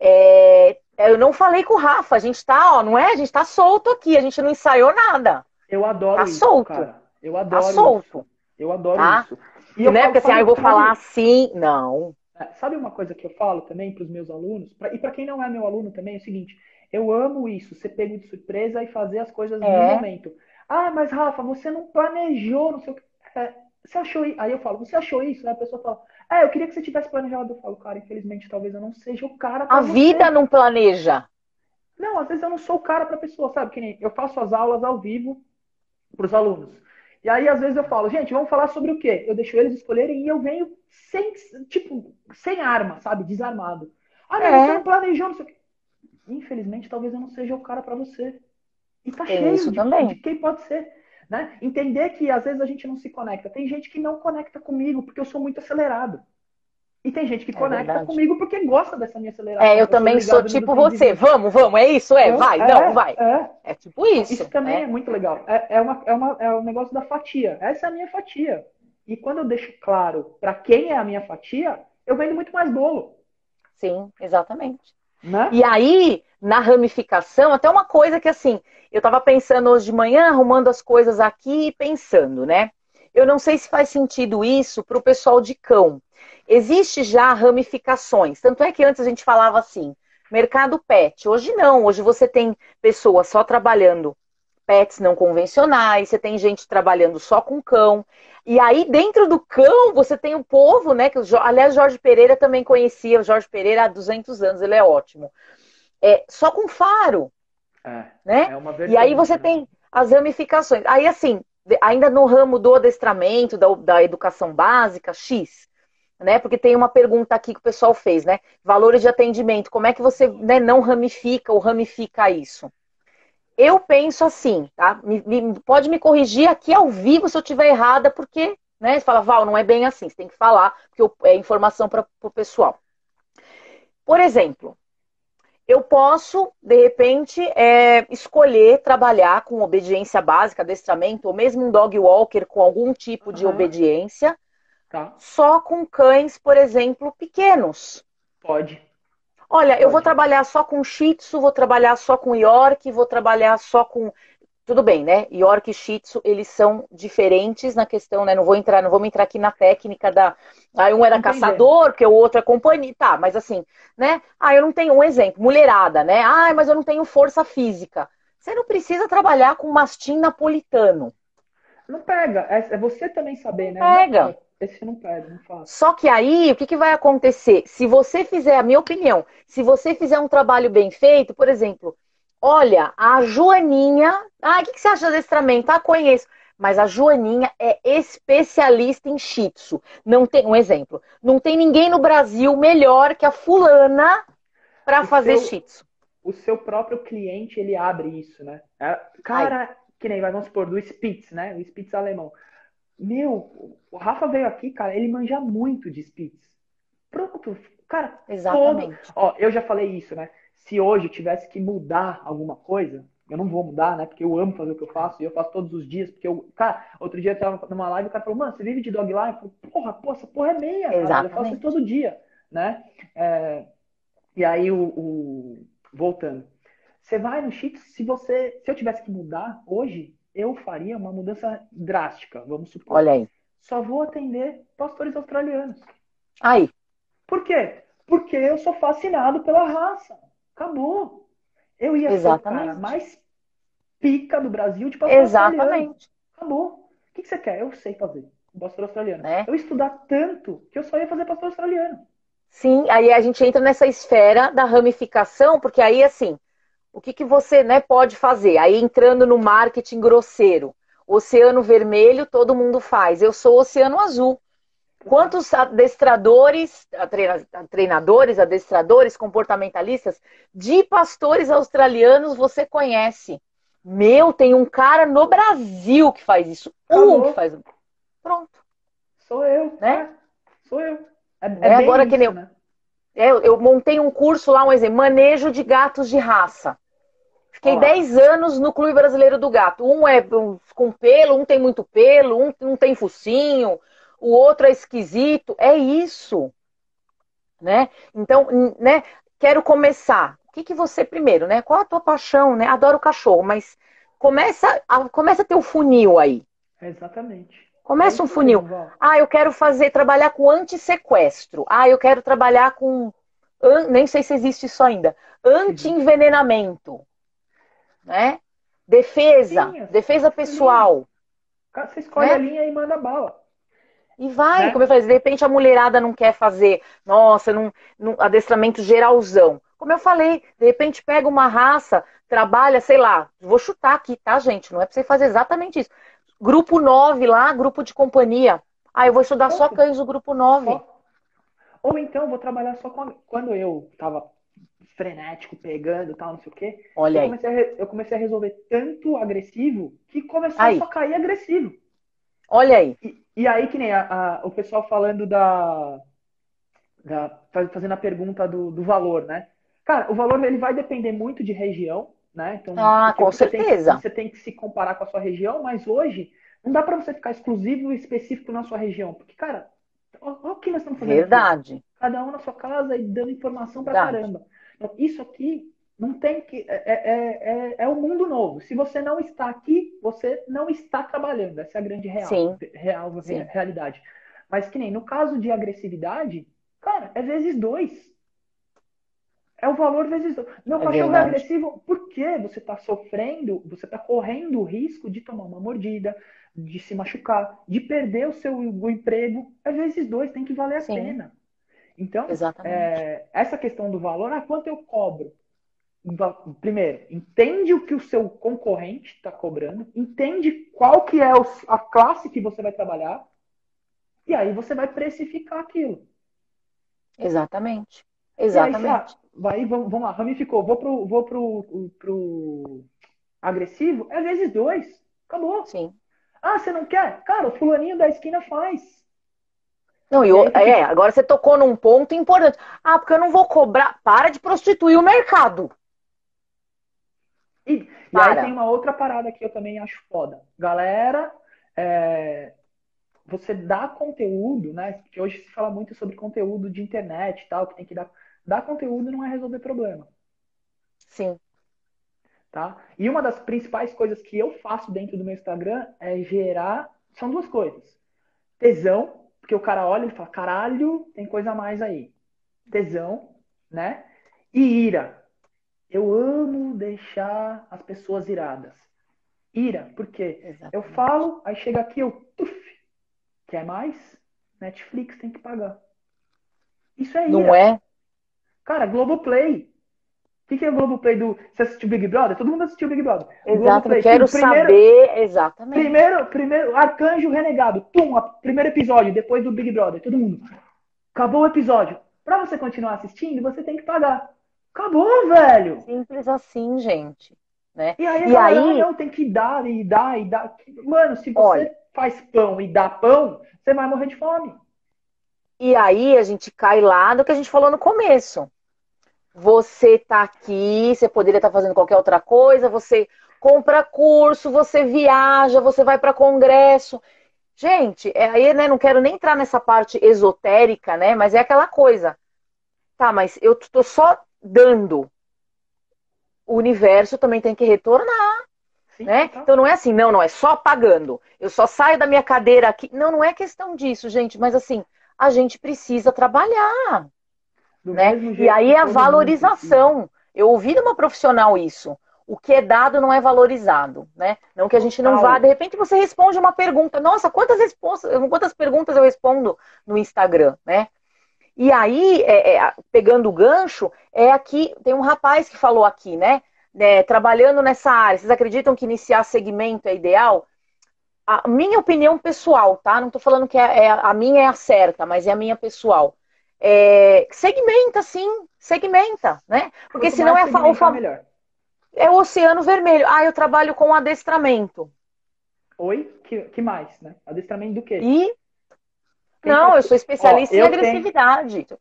É... Eu não falei com o Rafa. A gente tá, ó, não é? A gente tá solto aqui. A gente não ensaiou nada. Eu adoro tá isso, solto. cara. Eu adoro tá solto. isso. Eu adoro tá? isso. E não eu é porque assim, ah, eu vou falar assim, não. Sabe uma coisa que eu falo também para os meus alunos? Pra, e para quem não é meu aluno também, é o seguinte. Eu amo isso, ser pego de surpresa e fazer as coisas é. no momento. Ah, mas Rafa, você não planejou, não sei o que. É, você achou isso? Aí eu falo, você achou isso? Aí a pessoa fala, é, eu queria que você tivesse planejado. Eu falo, cara, infelizmente, talvez eu não seja o cara pra A você. vida não planeja. Não, às vezes eu não sou o cara para a pessoa, sabe? Que nem eu faço as aulas ao vivo para os alunos. E aí, às vezes, eu falo, gente, vamos falar sobre o quê? Eu deixo eles escolherem e eu venho sem, tipo, sem arma, sabe? Desarmado. Ah, mas é. você não planejou, não sei o quê. Infelizmente, talvez eu não seja o cara para você. E tá cheio isso de, também. de quem pode ser, né? Entender que, às vezes, a gente não se conecta. Tem gente que não conecta comigo porque eu sou muito acelerado. E tem gente que é conecta verdade. comigo porque gosta dessa minha aceleração. É, eu, eu também sou tipo você. Vamos, vamos, é isso? É, é vai, é, não, vai. É. é tipo isso. Isso também é, é muito legal. É, é, uma, é, uma, é um negócio da fatia. Essa é a minha fatia. E quando eu deixo claro para quem é a minha fatia, eu vendo muito mais bolo. Sim, exatamente. Né? E aí, na ramificação, até uma coisa que assim, eu tava pensando hoje de manhã, arrumando as coisas aqui e pensando, né? Eu não sei se faz sentido isso pro pessoal de cão. Existe já ramificações. Tanto é que antes a gente falava assim, mercado pet. Hoje não. Hoje você tem pessoas só trabalhando pets não convencionais. Você tem gente trabalhando só com cão. E aí dentro do cão você tem o povo, né? Que, aliás, Jorge Pereira também conhecia. O Jorge Pereira há duzentos anos. Ele é ótimo. É, só com faro. É, né? É uma verdade, e aí você né? tem as ramificações. Aí assim, ainda no ramo do adestramento, da, da educação básica, X. Né? Porque tem uma pergunta aqui que o pessoal fez, né? Valores de atendimento, como é que você né, não ramifica ou ramifica isso? Eu penso assim, tá? Me, me, pode me corrigir aqui ao vivo se eu estiver errada, porque né? Você fala, Val, não é bem assim, você tem que falar, porque eu, é informação para o pessoal. Por exemplo, eu posso, de repente, é, escolher trabalhar com obediência básica, adestramento, ou mesmo um dog walker com algum tipo de uhum. obediência, tá. Só com cães, por exemplo, pequenos. Pode. Olha, eu vou trabalhar só com Shih Tzu, vou trabalhar só com York, vou trabalhar só com... Tudo bem, né? York e Shih Tzu, eles são diferentes na questão, né? Não vou entrar, não vamos entrar aqui na técnica da... Ah, um era Entendi. caçador, porque o outro é companhia. Tá, mas assim, né? Ah, eu não tenho um exemplo. Mulherada, né? Ah, mas eu não tenho força física. Você não precisa trabalhar com mastim napolitano. Não pega. É você também saber, né? Pega. Esse não pega, não fala. Só que aí, o que, que vai acontecer? Se você fizer, a minha opinião, se você fizer um trabalho bem feito, por exemplo... Olha, a Joaninha... Ah, o que, que você acha desse tratamento? Ah, conheço. Mas a Joaninha é especialista em Shih Tzu. Não tem... Um exemplo. Não tem ninguém no Brasil melhor que a fulana para fazer Shih Tzu. O seu próprio cliente, ele abre isso, né? Cara, Ai. que nem, vamos supor, do Spitz, né? O Spitz alemão. Meu, o Rafa veio aqui, cara, ele manja muito de Spitz. Pronto. Cara, exatamente. Todo... Ó, eu já falei isso, né? Se hoje eu tivesse que mudar alguma coisa, eu não vou mudar, né? Porque eu amo fazer o que eu faço, e eu faço todos os dias, porque eu... Cara, outro dia eu tava numa live e o cara falou, mano, você vive de dog life? Eu falei, porra, pô, essa porra é meia, cara. Eu faço isso todo dia, né? É... E aí, o, o... voltando. Você vai no Shih Tzu, se você... Se eu tivesse que mudar hoje, eu faria uma mudança drástica, vamos supor. Olha aí. Só vou atender pastores australianos. Aí. Por quê? Porque eu sou fascinado pela raça. Acabou. Eu ia Exatamente. ser o cara mais pica do Brasil de pastor Exatamente. australiano. Acabou. O que, que você quer? Eu sei fazer pastor australiano. É. Eu estudar tanto que eu só ia fazer pastor australiano. Sim, aí a gente entra nessa esfera da ramificação, porque aí, assim, o que, que você, né, pode fazer? Aí entrando no marketing grosseiro. Oceano vermelho, todo mundo faz. Eu sou oceano azul. Quantos adestradores, treinadores, adestradores, comportamentalistas de pastores australianos você conhece? Meu, tem um cara no Brasil que faz isso. Acabou. Um que faz. Pronto. Sou eu, né? É, sou eu. É, é, é agora isso, que nem né? eu, eu montei um curso lá, um exemplo, manejo de gatos de raça. Fiquei Olá. dez anos no Clube Brasileiro do Gato. Um é com pelo, um tem muito pelo, um não tem focinho. O outro é esquisito, é isso, né? Então, né? Quero começar. O que, que você primeiro, né? Qual a tua paixão, né? Adoro cachorro, mas começa, a, começa a ter um funil aí. Exatamente. Começa é um funil. Legal. Ah, eu quero fazer trabalhar com anti-sequestro. Ah, eu quero trabalhar com an, nem sei se existe isso ainda. Anti-envenenamento, né? Defesa, Sim, defesa pessoal. Linha. Você escolhe né? a linha e manda bala. E vai, né? Como eu falei, de repente a mulherada não quer fazer, nossa, num, num adestramento geralzão. Como eu falei, de repente pega uma raça, trabalha, sei lá, vou chutar aqui, tá, gente? Não é pra você fazer exatamente isso. Grupo nove lá, grupo de companhia. Ah, eu vou estudar só cães do grupo nove. Ou então, vou trabalhar só com... A... Quando eu tava frenético, pegando e tal, não sei o quê, Olha eu, aí. Comecei re... eu comecei a resolver tanto agressivo que começou aí. a só cair agressivo. Olha aí. E, e aí, que nem a, a, o pessoal falando da, da... Fazendo a pergunta do, do valor, né? Cara, o valor ele vai depender muito de região, né? Então, ah, com você certeza. Tem, você tem que se comparar com a sua região, mas hoje não dá pra você ficar exclusivo e específico na sua região. Porque, cara, olha o que nós estamos fazendo. Verdade. Aqui. Cada um na sua casa e dando informação pra Verdade. caramba. Então, isso aqui não tem que... É, é, é, é um mundo novo. Se você não está aqui, você não está trabalhando. Essa é a grande real, Sim. real Sim. realidade. Mas que nem no caso de agressividade, cara, é vezes dois. É o valor vezes dois. Meu é cachorro verdade. é agressivo porque você está sofrendo, você está correndo o risco de tomar uma mordida, de se machucar, de perder o seu o emprego. É vezes dois, tem que valer Sim. a pena. Então, é, essa questão do valor, ah, quanto eu cobro? Primeiro, entende o que o seu concorrente está cobrando, entende qual que é a classe que você vai trabalhar, e aí você vai precificar aquilo. Exatamente. Exatamente. E aí, já, vai, vamos lá, ramificou, vou pro, vou pro, pro agressivo, é vezes dois. Acabou. Sim. Ah, você não quer? Cara, o fulaninho da esquina faz. Não, eu, é, agora você tocou num ponto importante. Ah, porque eu não vou cobrar. Para de prostituir o mercado. E, e aí tem uma outra parada que eu também acho foda. Galera, é, você dá conteúdo, né? Porque hoje se fala muito sobre conteúdo de internet e tal, que tem que dar. Dar conteúdo não é resolver problema. Sim. Tá? E uma das principais coisas que eu faço dentro do meu Instagram é gerar... São duas coisas. Tesão, porque o cara olha e fala, caralho, tem coisa a mais aí. Tesão, né? E ira. Eu amo deixar as pessoas iradas. Ira, porque exatamente. Eu falo, aí chega aqui, eu... Tuf, quer mais? Netflix tem que pagar. Isso é ira. Não é? Cara, Globoplay. O que, que é o Globoplay do... Você assistiu Big Brother? Todo mundo assistiu Big Brother. Exato, eu quero primeiro, saber... Exatamente. Primeiro, primeiro, Arcanjo Renegado. Pum, primeiro episódio, depois do Big Brother. Todo mundo. Acabou o episódio. Pra você continuar assistindo, você tem que pagar. Acabou, velho. Simples assim, gente. Né? E aí, e aí... Não, não, tem que dar e dar e dar. Mano, se você olha, faz pão e dá pão, você vai morrer de fome. E aí a gente cai lá do que a gente falou no começo. Você tá aqui, você poderia estar fazendo qualquer outra coisa, você compra curso, você viaja, você vai para congresso. Gente, é, aí, né, não quero nem entrar nessa parte esotérica, né? Mas é aquela coisa. Tá, mas eu tô só dando. O universo também tem que retornar. Sim, né? Tá. Então não é assim, não, não, é só pagando. Eu só saio da minha cadeira aqui. Não, não é questão disso, gente, mas assim, a gente precisa trabalhar. Né? E aí a valorização. Eu ouvi de uma profissional isso. O que é dado não é valorizado, né? Não que a gente não vá. De repente você responde uma pergunta. Nossa, quantas respostas, quantas perguntas eu respondo no Instagram, né? E aí, é, é, pegando o gancho, é aqui, tem um rapaz que falou aqui, né? né? Trabalhando nessa área, vocês acreditam que iniciar segmento é ideal? A minha opinião pessoal, tá? Não tô falando que é, é, a minha é a certa, mas é a minha pessoal. É, segmenta, sim, segmenta, né? Porque senão é o fa... é o oceano vermelho. Ah, eu trabalho com adestramento. Oi? Que, que mais, né? Adestramento do quê? E... Não, eu sou especialista Ó, eu em agressividade. Tenho...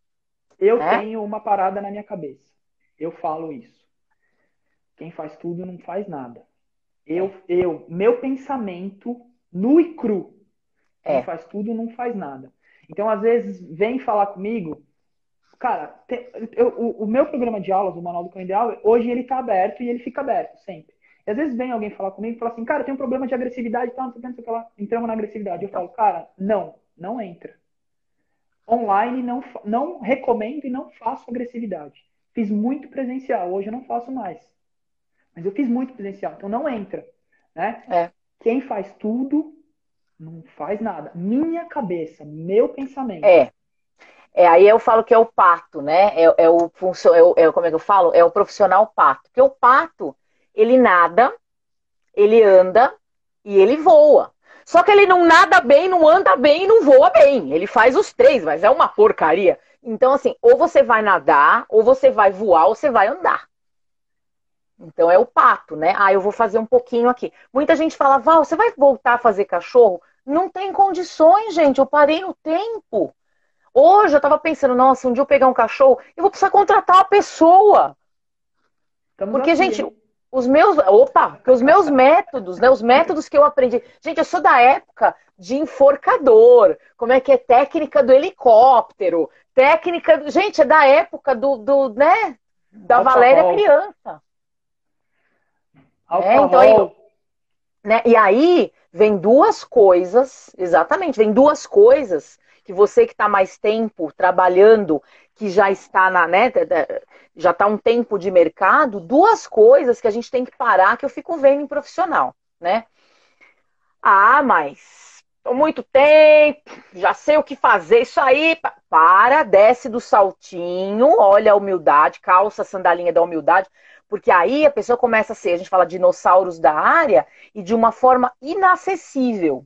Eu é? tenho uma parada na minha cabeça. Eu falo isso. Quem faz tudo não faz nada. Eu, eu, meu pensamento nu e cru. É. Quem faz tudo não faz nada. Então, às vezes, vem falar comigo. Cara, te, eu, o, o meu programa de aulas, o Manual do Cão Ideal, hoje ele tá aberto e ele fica aberto sempre. E, às vezes, vem alguém falar comigo e fala assim, cara, eu tenho um problema de agressividade, tá, não sei o que lá, entramos na agressividade. Eu falo, cara, não, não entra. Online, não, não recomendo e não faço agressividade. Fiz muito presencial, hoje eu não faço mais. Mas eu fiz muito presencial, então não entra. Né? É. Quem faz tudo... Não faz nada. Minha cabeça, meu pensamento. É. é. Aí eu falo que é o pato, né? É, é, o, funcio... é, o, é o como é que eu falo? É o profissional pato. Porque o pato, ele nada, ele anda e ele voa. Só que ele não nada bem, não anda bem, não voa bem. Ele faz os três, mas é uma porcaria. Então, assim, ou você vai nadar, ou você vai voar, ou você vai andar. Então é o pato, né? Ah, eu vou fazer um pouquinho aqui. Muita gente fala, Val, você vai voltar a fazer cachorro? Não tem condições, gente. Eu parei no tempo. Hoje eu tava pensando, nossa, um dia eu pegar um cachorro, eu vou precisar contratar uma pessoa. Estamos porque, aqui, gente, hein? os meus... Opa! Porque os meus métodos, né? Os métodos que eu aprendi... Gente, eu sou da época de enforcador. Como é que é? Técnica do helicóptero. Técnica... Do... Gente, é da época do... do né? Da nossa, Valéria bom. Criança. É, então aí, né? E aí vem duas coisas, exatamente, vem duas coisas que você que está mais tempo trabalhando, que já está na, né, já está um tempo de mercado, duas coisas que a gente tem que parar, que eu fico vendo em profissional, né? Ah, mas tô muito tempo, já sei o que fazer, isso aí, para, desce do saltinho, olha a humildade, calça a sandalinha da humildade. Porque aí a pessoa começa a ser, a gente fala dinossauros da área, e de uma forma inacessível.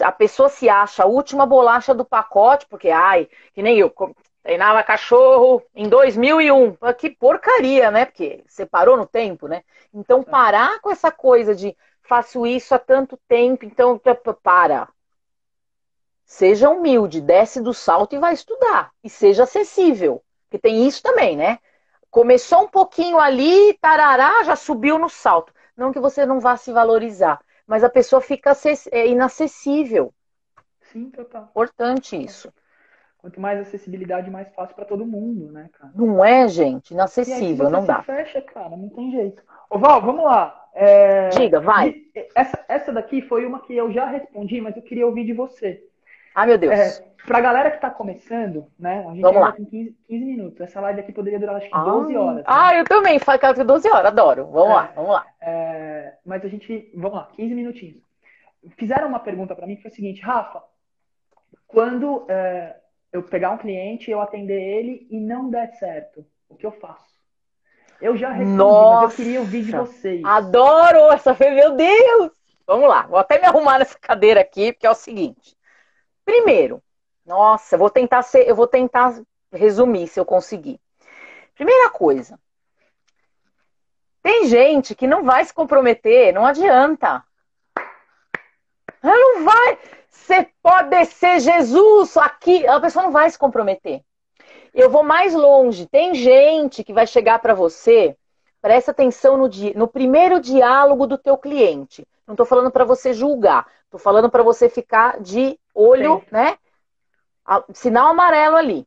A pessoa se acha a última bolacha do pacote, porque, ai, que nem eu, treinava cachorro em dois mil e um. Que porcaria, né? Porque você parou no tempo, né? Então, parar com essa coisa de faço isso há tanto tempo, então para. Seja humilde, desce do salto e vai estudar. E seja acessível. Porque tem isso também, né? Começou um pouquinho ali, tarará, já subiu no salto. Não que você não vá se valorizar, mas a pessoa fica inacessível. Sim, total. Importante isso. Quanto mais acessibilidade, mais fácil para todo mundo, né, cara? Não é, gente? Inacessível, não dá. Fecha, cara, não tem jeito. Ô, Val, vamos lá. É... Diga, vai. Essa, essa daqui foi uma que eu já respondi, mas eu queria ouvir de você. Ah, meu Deus. É, pra galera que tá começando, né? A gente vai com quinze, quinze minutos. Essa live aqui poderia durar, acho que, ah, doze horas. Tá? Ah, eu também. Fala que doze horas, adoro. Vamos é, lá, vamos lá. É, mas a gente... Vamos lá, quinze minutinhos. Fizeram uma pergunta pra mim que foi o seguinte: Rafa, quando é, eu pegar um cliente, eu atender ele e não der certo, o que eu faço? Eu já respondi, nossa, mas eu queria ouvir de vocês. Adoro! Essa foi, meu Deus! Vamos lá, vou até me arrumar nessa cadeira aqui, porque é o seguinte... Primeiro, nossa, eu vou tentar ser, eu vou tentar resumir se eu conseguir. Primeira coisa, tem gente que não vai se comprometer, não adianta. Ela não vai, você pode ser Jesus aqui, a pessoa não vai se comprometer. Eu vou mais longe, tem gente que vai chegar para você, presta atenção no, di, no primeiro diálogo do teu cliente. Não tô falando para você julgar, tô falando para você ficar de olho, sim, né? Sinal amarelo ali.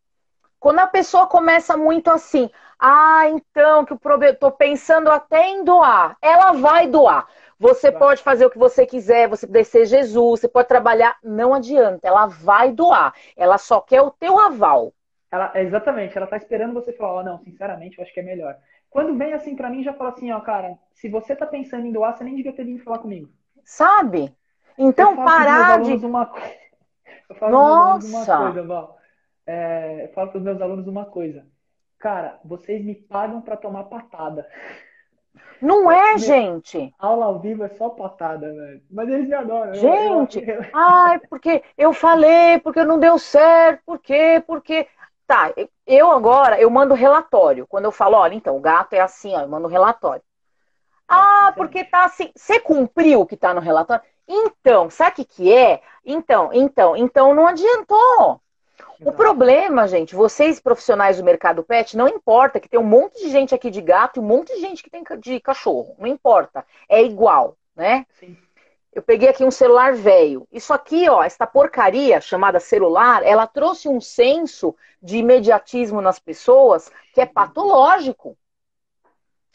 Quando a pessoa começa muito assim, ah, então, que o problema, tô pensando até em doar. Ela vai doar. Você vai. Pode fazer o que você quiser, você pode ser Jesus, você pode trabalhar, não adianta, ela vai doar. Ela só quer o teu aval. Ela, exatamente, ela tá esperando você falar, oh, não, sinceramente, eu acho que é melhor. Quando vem assim pra mim, já fala assim, ó, cara, se você tá pensando em doar, você nem devia ter vindo falar comigo. Sabe? Então, eu parar de... Uma... Eu falo Nossa! Meus uma coisa, Val. É, eu falo para os meus alunos uma coisa. Cara, vocês me pagam para tomar patada. Não é, é, gente? Aula ao vivo é só patada, velho. Mas eles me adoram. Gente, eu, eu... ai, porque eu falei, porque não deu certo, por quê, porque... Tá, eu agora, eu mando relatório. Quando eu falo, olha, então, o gato é assim, ó, eu mando relatório. Ah, porque tá assim. Você cumpriu o que tá no relatório? Então, sabe o que é? Então, então, então não adiantou. O problema, gente, vocês profissionais do mercado pet, não importa que tem um monte de gente aqui de gato e um monte de gente que tem de cachorro. Não importa. É igual, né? Sim. Eu peguei aqui um celular velho. Isso aqui, ó, esta porcaria chamada celular, ela trouxe um senso de imediatismo nas pessoas que é patológico.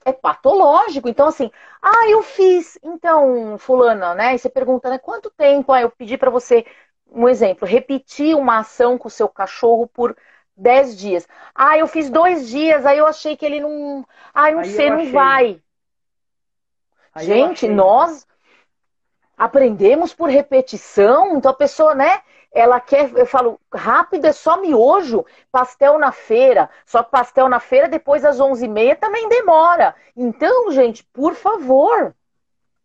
É patológico. Então, assim, ah, eu fiz. Então, fulana, né? E você pergunta, né? Quanto tempo? Ah, eu pedi pra você, um exemplo, repetir uma ação com o seu cachorro por dez dias. Ah, eu fiz dois dias, aí eu achei que ele não... Ah, não aí sei, não vai. Aí gente, nós aprendemos por repetição. Então, a pessoa, né? Ela quer, eu falo, rápido é só miojo, pastel na feira. Só pastel na feira depois das onze e meia também demora. Então, gente, por favor,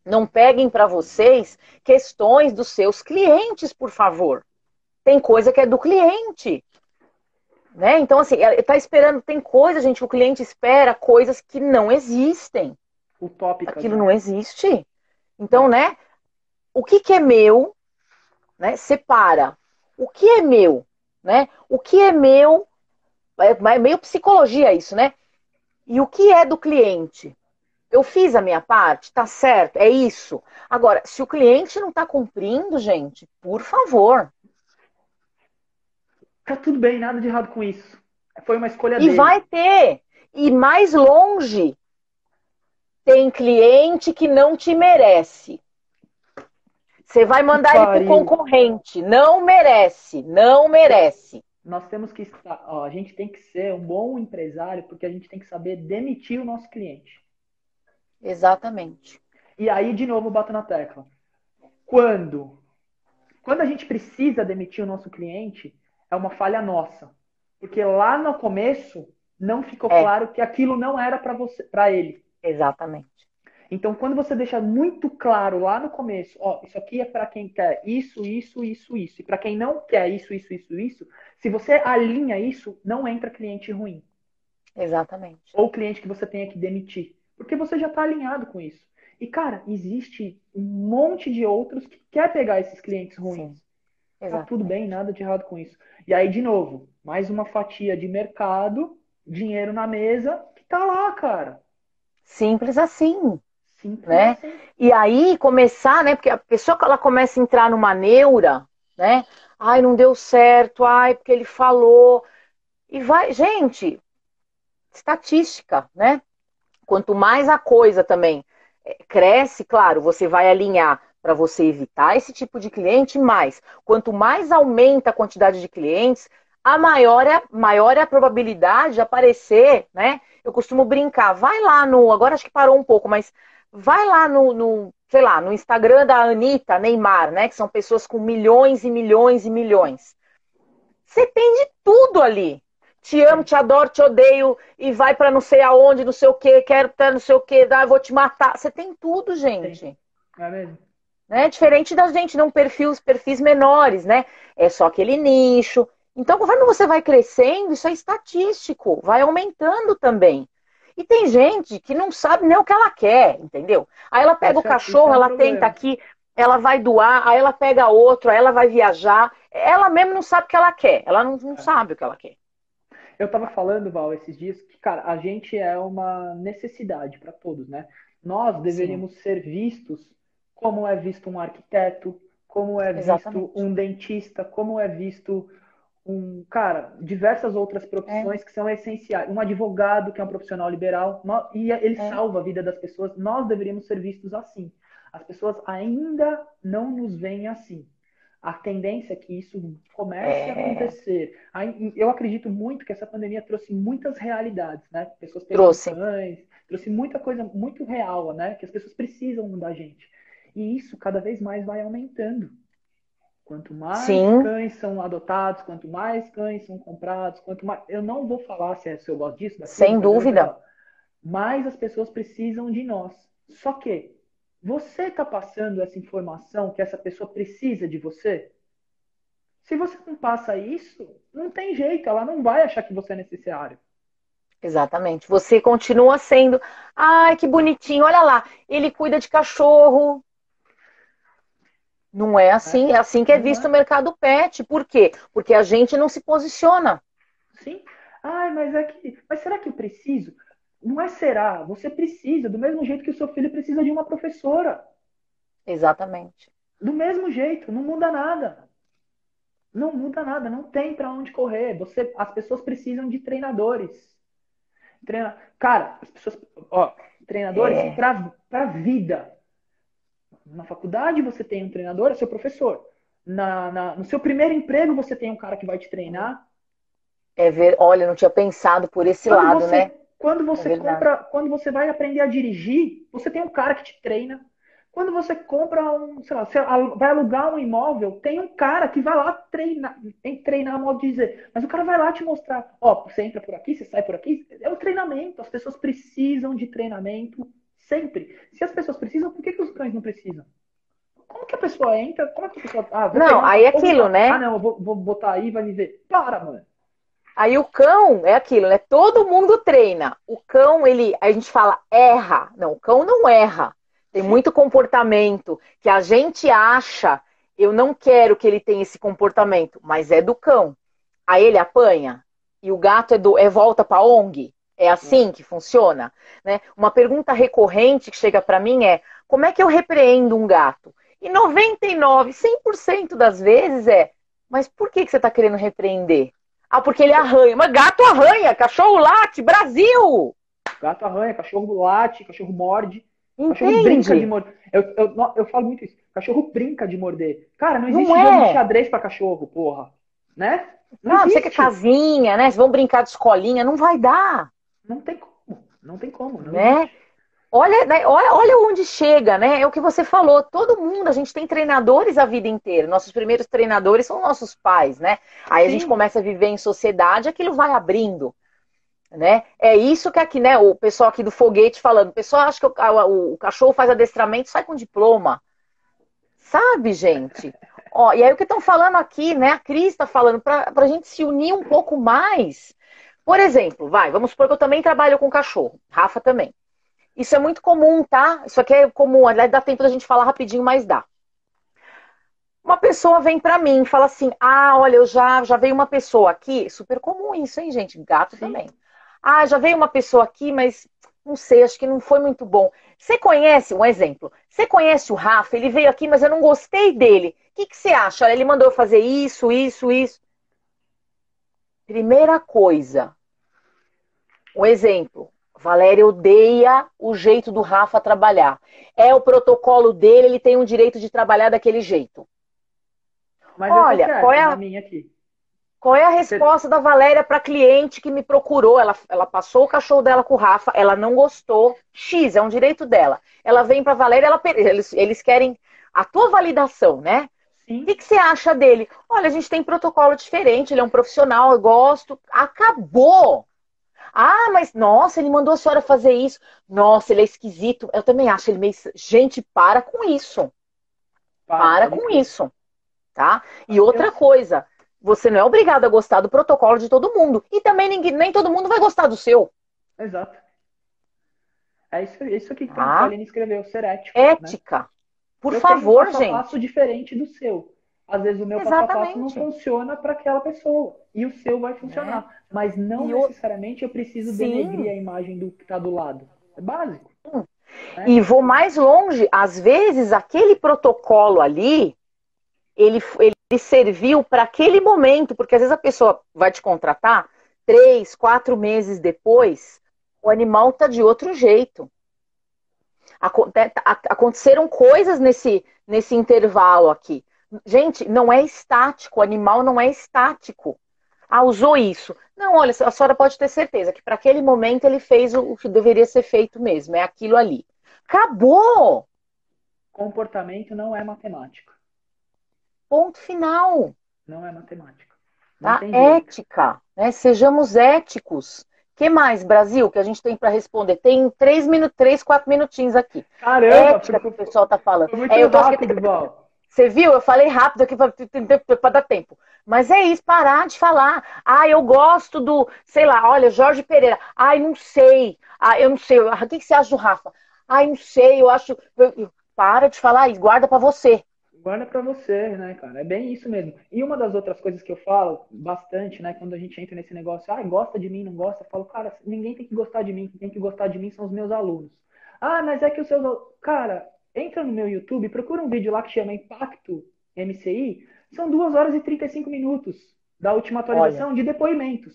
não peguem para vocês questões dos seus clientes, por favor. Tem coisa que é do cliente. Né? Então, assim, tá esperando, tem coisa, gente, o cliente espera coisas que não existem. Utópica. Aquilo não existe. Então, né, o que que é meu... Né? Separa o que é meu, né? O que é meu, é meio psicologia isso, né? E o que é do cliente? Eu fiz a minha parte, tá certo, é isso. Agora, se o cliente não tá cumprindo, gente, por favor. Tá tudo bem, nada de errado com isso. Foi uma escolha e dele. E vai ter, e mais longe, tem cliente que não te merece. Você vai mandar ele pro concorrente. Não merece, não merece. Nós temos que estar, ó, a gente tem que ser um bom empresário, porque a gente tem que saber demitir o nosso cliente. Exatamente. E aí, de novo, bato na tecla. Quando? Quando a gente precisa demitir o nosso cliente, é uma falha nossa. Porque lá no começo, não ficou é. claro que aquilo não era para você, para ele. Exatamente. Então, quando você deixa muito claro lá no começo, ó, isso aqui é para quem quer isso, isso, isso, isso. E para quem não quer isso, isso, isso, isso, se você alinha isso, não entra cliente ruim. Exatamente. Ou cliente que você tenha que demitir. Porque você já está alinhado com isso. E, cara, existe um monte de outros que quer pegar esses clientes ruins. Sim. Exatamente. Tá tudo bem, nada de errado com isso. E aí, de novo, mais uma fatia de mercado, dinheiro na mesa, que tá lá, cara. Simples assim. Sim, né? Sim. E aí começar, né? Porque a pessoa que ela começa a entrar numa neura, né? Ai, não deu certo, ai, porque ele falou. E vai, gente, estatística, né? Quanto mais a coisa também cresce, claro, você vai alinhar para você evitar esse tipo de cliente, mais. Quanto mais aumenta a quantidade de clientes, a maior é, maior é a probabilidade de aparecer, né? Eu costumo brincar, vai lá no... Agora acho que parou um pouco, mas vai lá no, no sei lá, no Instagram da Anitta, Neymar, né? Que são pessoas com milhões e milhões e milhões. Você tem de tudo ali. Te amo, te adoro, te odeio, e vai pra não sei aonde, não sei o quê, quero pra não sei o quê, vou te matar. Você tem tudo, gente. É mesmo. Né? Diferente da gente, não perfil, os perfis menores, né? É só aquele nicho. Então, conforme você vai crescendo, isso é estatístico, vai aumentando também. E tem gente que não sabe nem o que ela quer, entendeu? Aí ela pega o cachorro, ela tenta aqui, ela vai doar, aí ela pega outro, aí ela vai viajar. Ela mesmo não sabe o que ela quer, ela não, não sabe o que ela quer. Eu tava falando, Val, esses dias, que, cara, a gente é uma necessidade para todos, né? Nós deveríamos Sim. ser vistos como é visto um arquiteto, como é Exatamente. Visto um dentista, como é visto um... Cara, diversas outras profissões é. Que são essenciais. Um advogado, que é um profissional liberal, e ele é. Salva a vida das pessoas. Nós deveríamos ser vistos assim. As pessoas ainda não nos veem assim. A tendência é que isso comece é. A acontecer. Eu acredito muito que essa pandemia trouxe muitas realidades, né? Pessoas trouxe. Mães, trouxe muita coisa muito real, né? Que as pessoas precisam da gente. E isso cada vez mais vai aumentando. Quanto mais Sim. cães são adotados, quanto mais cães são comprados, quanto mais... Eu não vou falar se, é, se eu gosto disso. Daqui, Sem dúvida. Mas as pessoas precisam de nós. Só que você está passando essa informação que essa pessoa precisa de você? Se você não passa isso, não tem jeito. Ela não vai achar que você é necessário. Exatamente. Você continua sendo... Ai, que bonitinho. Olha lá. Ele cuida de cachorro... Não é assim, é assim que é visto o mercado pet. Por quê? Porque a gente não se posiciona. Sim. Ai, mas é que... Mas será que eu preciso? Não é será. Você precisa, do mesmo jeito que o seu filho precisa de uma professora. Exatamente. Do mesmo jeito, não muda nada. Não muda nada, não tem pra onde correr. Você, as pessoas precisam de treinadores. Treina... Cara, as pessoas... Ó, treinadores é. pra, pra vida. Na faculdade você tem um treinador, é seu professor. Na, na, no seu primeiro emprego você tem um cara que vai te treinar. É ver, olha, não tinha pensado por esse quando lado, você, né? Quando você é compra, quando você vai aprender a dirigir, você tem um cara que te treina. Quando você compra um, sei lá, você vai alugar um imóvel, tem um cara que vai lá treinar, tem que treinar, modo de dizer. Mas o cara vai lá te mostrar, ó, você entra por aqui, você sai por aqui. É o treinamento, as pessoas precisam de treinamento. Sempre. Se as pessoas precisam, por que, que os cães não precisam? Como que a pessoa entra? Como que a pessoa... Ah, não, aí é aquilo, botar... né? Ah, não, eu vou, vou botar aí e vai me ver. Para, mano. Aí o cão é aquilo, né? Todo mundo treina. O cão, ele... A gente fala erra. Não, o cão não erra. Tem Sim. muito comportamento que a gente acha, eu não quero que ele tenha esse comportamento, mas é do cão. Aí ele apanha. E o gato é, do... é volta pra O N G. É assim que funciona, né? Uma pergunta recorrente que chega para mim é: como é que eu repreendo um gato? E noventa e nove, cem por cento das vezes é: mas por que que você está querendo repreender? Ah, porque ele arranha. Mas gato arranha, cachorro late, Brasil! Gato arranha, cachorro late, cachorro morde. Entende? Cachorro brinca de morder. Eu, eu, eu falo muito isso. Cachorro brinca de morder. Cara, não existe não é. Jogo de xadrez para cachorro, porra. Né? Não, não você que é casinha, né? Vocês vão brincar de escolinha, não vai dar. Não tem como, não tem como. Não né? Olha, né? Olha, olha onde chega, né? É o que você falou, todo mundo, a gente tem treinadores a vida inteira. Nossos primeiros treinadores são nossos pais, né? Aí Sim. a gente começa a viver em sociedade, aquilo vai abrindo, né? É isso que aqui, né? O pessoal aqui do foguete falando, o pessoal acha que o, o, o cachorro faz adestramento, sai com diploma. Sabe, gente? Ó, e aí o que estão falando aqui, né? A Cris está falando, pra, pra gente se unir um pouco mais... Por exemplo, vai, vamos supor que eu também trabalho com cachorro. Rafa também. Isso é muito comum, tá? Isso aqui é comum. Aliás, dá tempo da gente falar rapidinho, mas dá. Uma pessoa vem pra mim e fala assim, ah, olha, eu já, já veio uma pessoa aqui. Super comum isso, hein, gente? Gato Sim. também. Ah, já veio uma pessoa aqui, mas não sei, acho que não foi muito bom. Você conhece, um exemplo, você conhece o Rafa, ele veio aqui, mas eu não gostei dele. O que, que você acha? Olha, ele mandou eu fazer isso, isso, isso. Primeira coisa, um exemplo, Valéria odeia o jeito do Rafa trabalhar. É o protocolo dele, ele tem um direito de trabalhar daquele jeito. Mas olha, qual é a... minha aqui. Qual é a resposta da Valéria para a cliente que me procurou? Ela, ela passou o cachorro dela com o Rafa, ela não gostou. X, é um direito dela. Ela vem para a Valéria, ela, eles, eles querem a tua validação, né? Sim. O que, que você acha dele? Olha, a gente tem protocolo diferente, ele é um profissional, eu gosto. Acabou! Ah, mas nossa, ele mandou a senhora fazer isso. Nossa, ele é esquisito. Eu também acho ele meio... Gente, para com isso. Para, para com isso. Tá? E outra coisa... Você não é obrigado a gostar do protocolo de todo mundo. E também ninguém, nem todo mundo vai gostar do seu. Exato. É isso, é isso aqui que ah. a Aline escreveu, ser ético. Ética. Né? Por eu favor, gente. Um passo gente. diferente do seu. Às vezes o meu Exatamente. passo a passo não funciona para aquela pessoa. E o seu vai funcionar. É. Mas não eu... necessariamente eu preciso Sim. denegrir a imagem do que está do lado. É básico. Hum. Né? E vou mais longe. Às vezes aquele protocolo ali, ele... ele... ele serviu para aquele momento, porque às vezes a pessoa vai te contratar, três, quatro meses depois, o animal está de outro jeito. Aconte- aconteceram coisas nesse, nesse intervalo aqui. Gente, não é estático, o animal não é estático. Ah, usou isso. Não, olha, a senhora pode ter certeza que para aquele momento ele fez o que deveria ser feito mesmo, é aquilo ali. Acabou! Comportamento não é matemática. Ponto final. Não é matemática. Tá? Ética. Né? Sejamos éticos. O que mais, Brasil, que a gente tem para responder? Tem três, minu... três, quatro minutinhos aqui. Caramba! Ética porque... que o pessoal tá falando. Foi muito é, eu rápido, que... Val. Você viu? Eu falei rápido aqui para dar tempo. Mas é isso, parar de falar. Ah, eu gosto do, sei lá, olha, Jorge Pereira. Ai, não sei. Ah, eu não sei. O que você acha do Rafa? Ai, não sei, eu acho... Para de falar e guarda para você. Guarda para você, né, cara? É bem isso mesmo. E uma das outras coisas que eu falo bastante, né, quando a gente entra nesse negócio, ah, gosta de mim, não gosta, eu falo, cara, ninguém tem que gostar de mim, quem tem que gostar de mim são os meus alunos. Ah, mas é que os seus alunos... Cara, entra no meu YouTube, procura um vídeo lá que chama Impacto M C I, são duas horas e trinta e cinco minutos da última atualização. Olha, de depoimentos.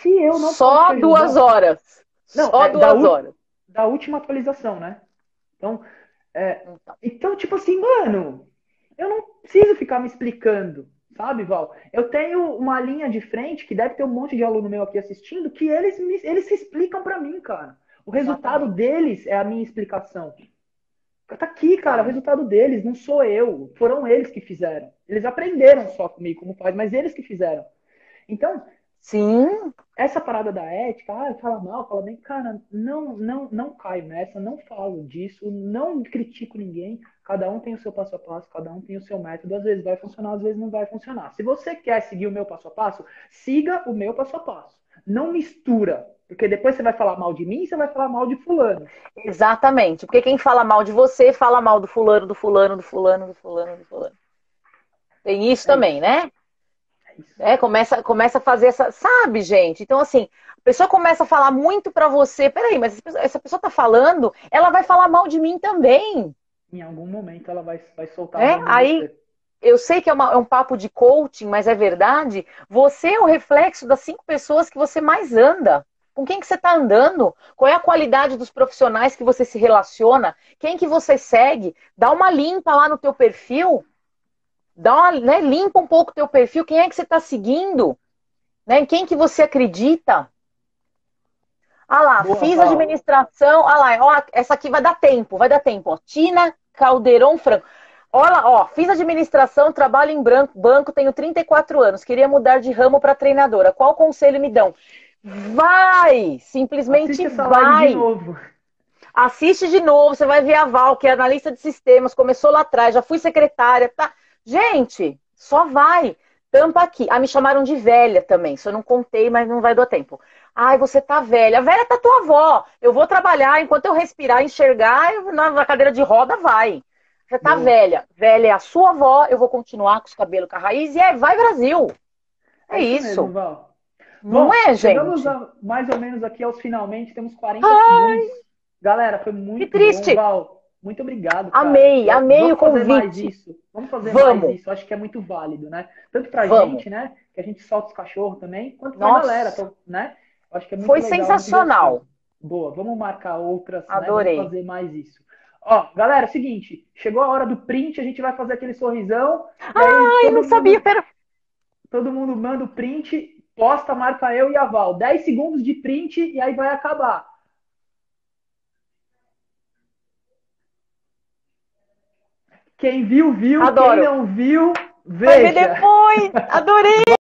Se eu não... Só duas horas. Não, Só é, duas da horas. U... Da última atualização, né? Então... É, então, tipo assim, mano, eu não preciso ficar me explicando, sabe, Val? Eu tenho uma linha de frente que deve ter um monte de aluno meu aqui assistindo, que eles, me, eles se explicam pra mim, cara. O resultado Exatamente. deles é a minha explicação. Tá aqui, cara, o resultado deles, não sou eu. Foram eles que fizeram. Eles aprenderam só comigo como faz, mas eles que fizeram. Então... Sim. Essa parada da ética, ah, fala mal, fala bem, cara, não, não, não caio nessa, não falo disso, não critico ninguém, cada um tem o seu passo a passo, cada um tem o seu método, às vezes vai funcionar, às vezes não vai funcionar. Se você quer seguir o meu passo a passo, siga o meu passo a passo. Não mistura, porque depois você vai falar mal de mim e você vai falar mal de fulano. Exatamente, porque quem fala mal de você, fala mal do fulano, do fulano, do fulano, do fulano, do fulano. Tem isso também, né? É, começa, começa a fazer essa... Sabe, gente? Então, assim, a pessoa começa a falar muito pra você. Peraí, mas essa pessoa tá falando, ela vai falar mal de mim também. Em algum momento ela vai, vai soltar. É, aí, eu sei que é, uma, é um papo de coaching, mas é verdade. Você é o reflexo das cinco pessoas que você mais anda. Com quem que você tá andando? Qual é a qualidade dos profissionais que você se relaciona? Quem que você segue? Dá uma limpa lá no teu perfil. Dá uma, né, limpa um pouco o teu perfil. Quem é que você está seguindo? Né? Em quem que você acredita? Ah lá, Boa, fiz Paulo. administração. Ah lá, ó, essa aqui vai dar tempo. Vai dar tempo. Ó, Tina Calderon Franco. Olha lá, ó, fiz administração, trabalho em branco, banco, tenho trinta e quatro anos. Queria mudar de ramo para treinadora. Qual conselho me dão? Vai! Simplesmente vai! De novo. Assiste de novo. Você vai ver a Val, que é analista de sistemas. Começou lá atrás, já fui secretária, tá? Gente, só vai. Tampa aqui. Ah, me chamaram de velha também. Isso eu não contei, mas não vai dar tempo. Ai, você tá velha. A velha tá tua avó. Eu vou trabalhar. Enquanto eu respirar, enxergar, eu, na cadeira de roda, vai. Você tá hum. velha. Velha é a sua avó. Eu vou continuar com os cabelos com a raiz. E é, vai Brasil. É, é isso. Mesmo, Val. Não Bom, é, chegamos gente? Chegamos mais ou menos aqui aos finalmente, temos quarenta Ai. segundos. Galera, foi muito que triste. Bom, Val. Muito obrigado, cara. Amei, amei Vamos o convite. Fazer mais isso. Vamos fazer Vamos. mais isso, acho que é muito válido, né? Tanto pra Vamos. gente, né? Que a gente solta os cachorros também, quanto pra galera, então, né? Acho que é muito Foi legal, sensacional. Muito Boa, vamos marcar outras, Adorei. Né? Vamos fazer mais isso. Ó, galera, é o seguinte, chegou a hora do print, a gente vai fazer aquele sorrisão. Ai, eu não mundo, sabia, pera. Todo mundo manda o print, posta, marca eu e a Val. dez segundos de print e aí vai acabar. Quem viu, viu. Adoro. Quem não viu, veja. Vai ver depois. Adorei.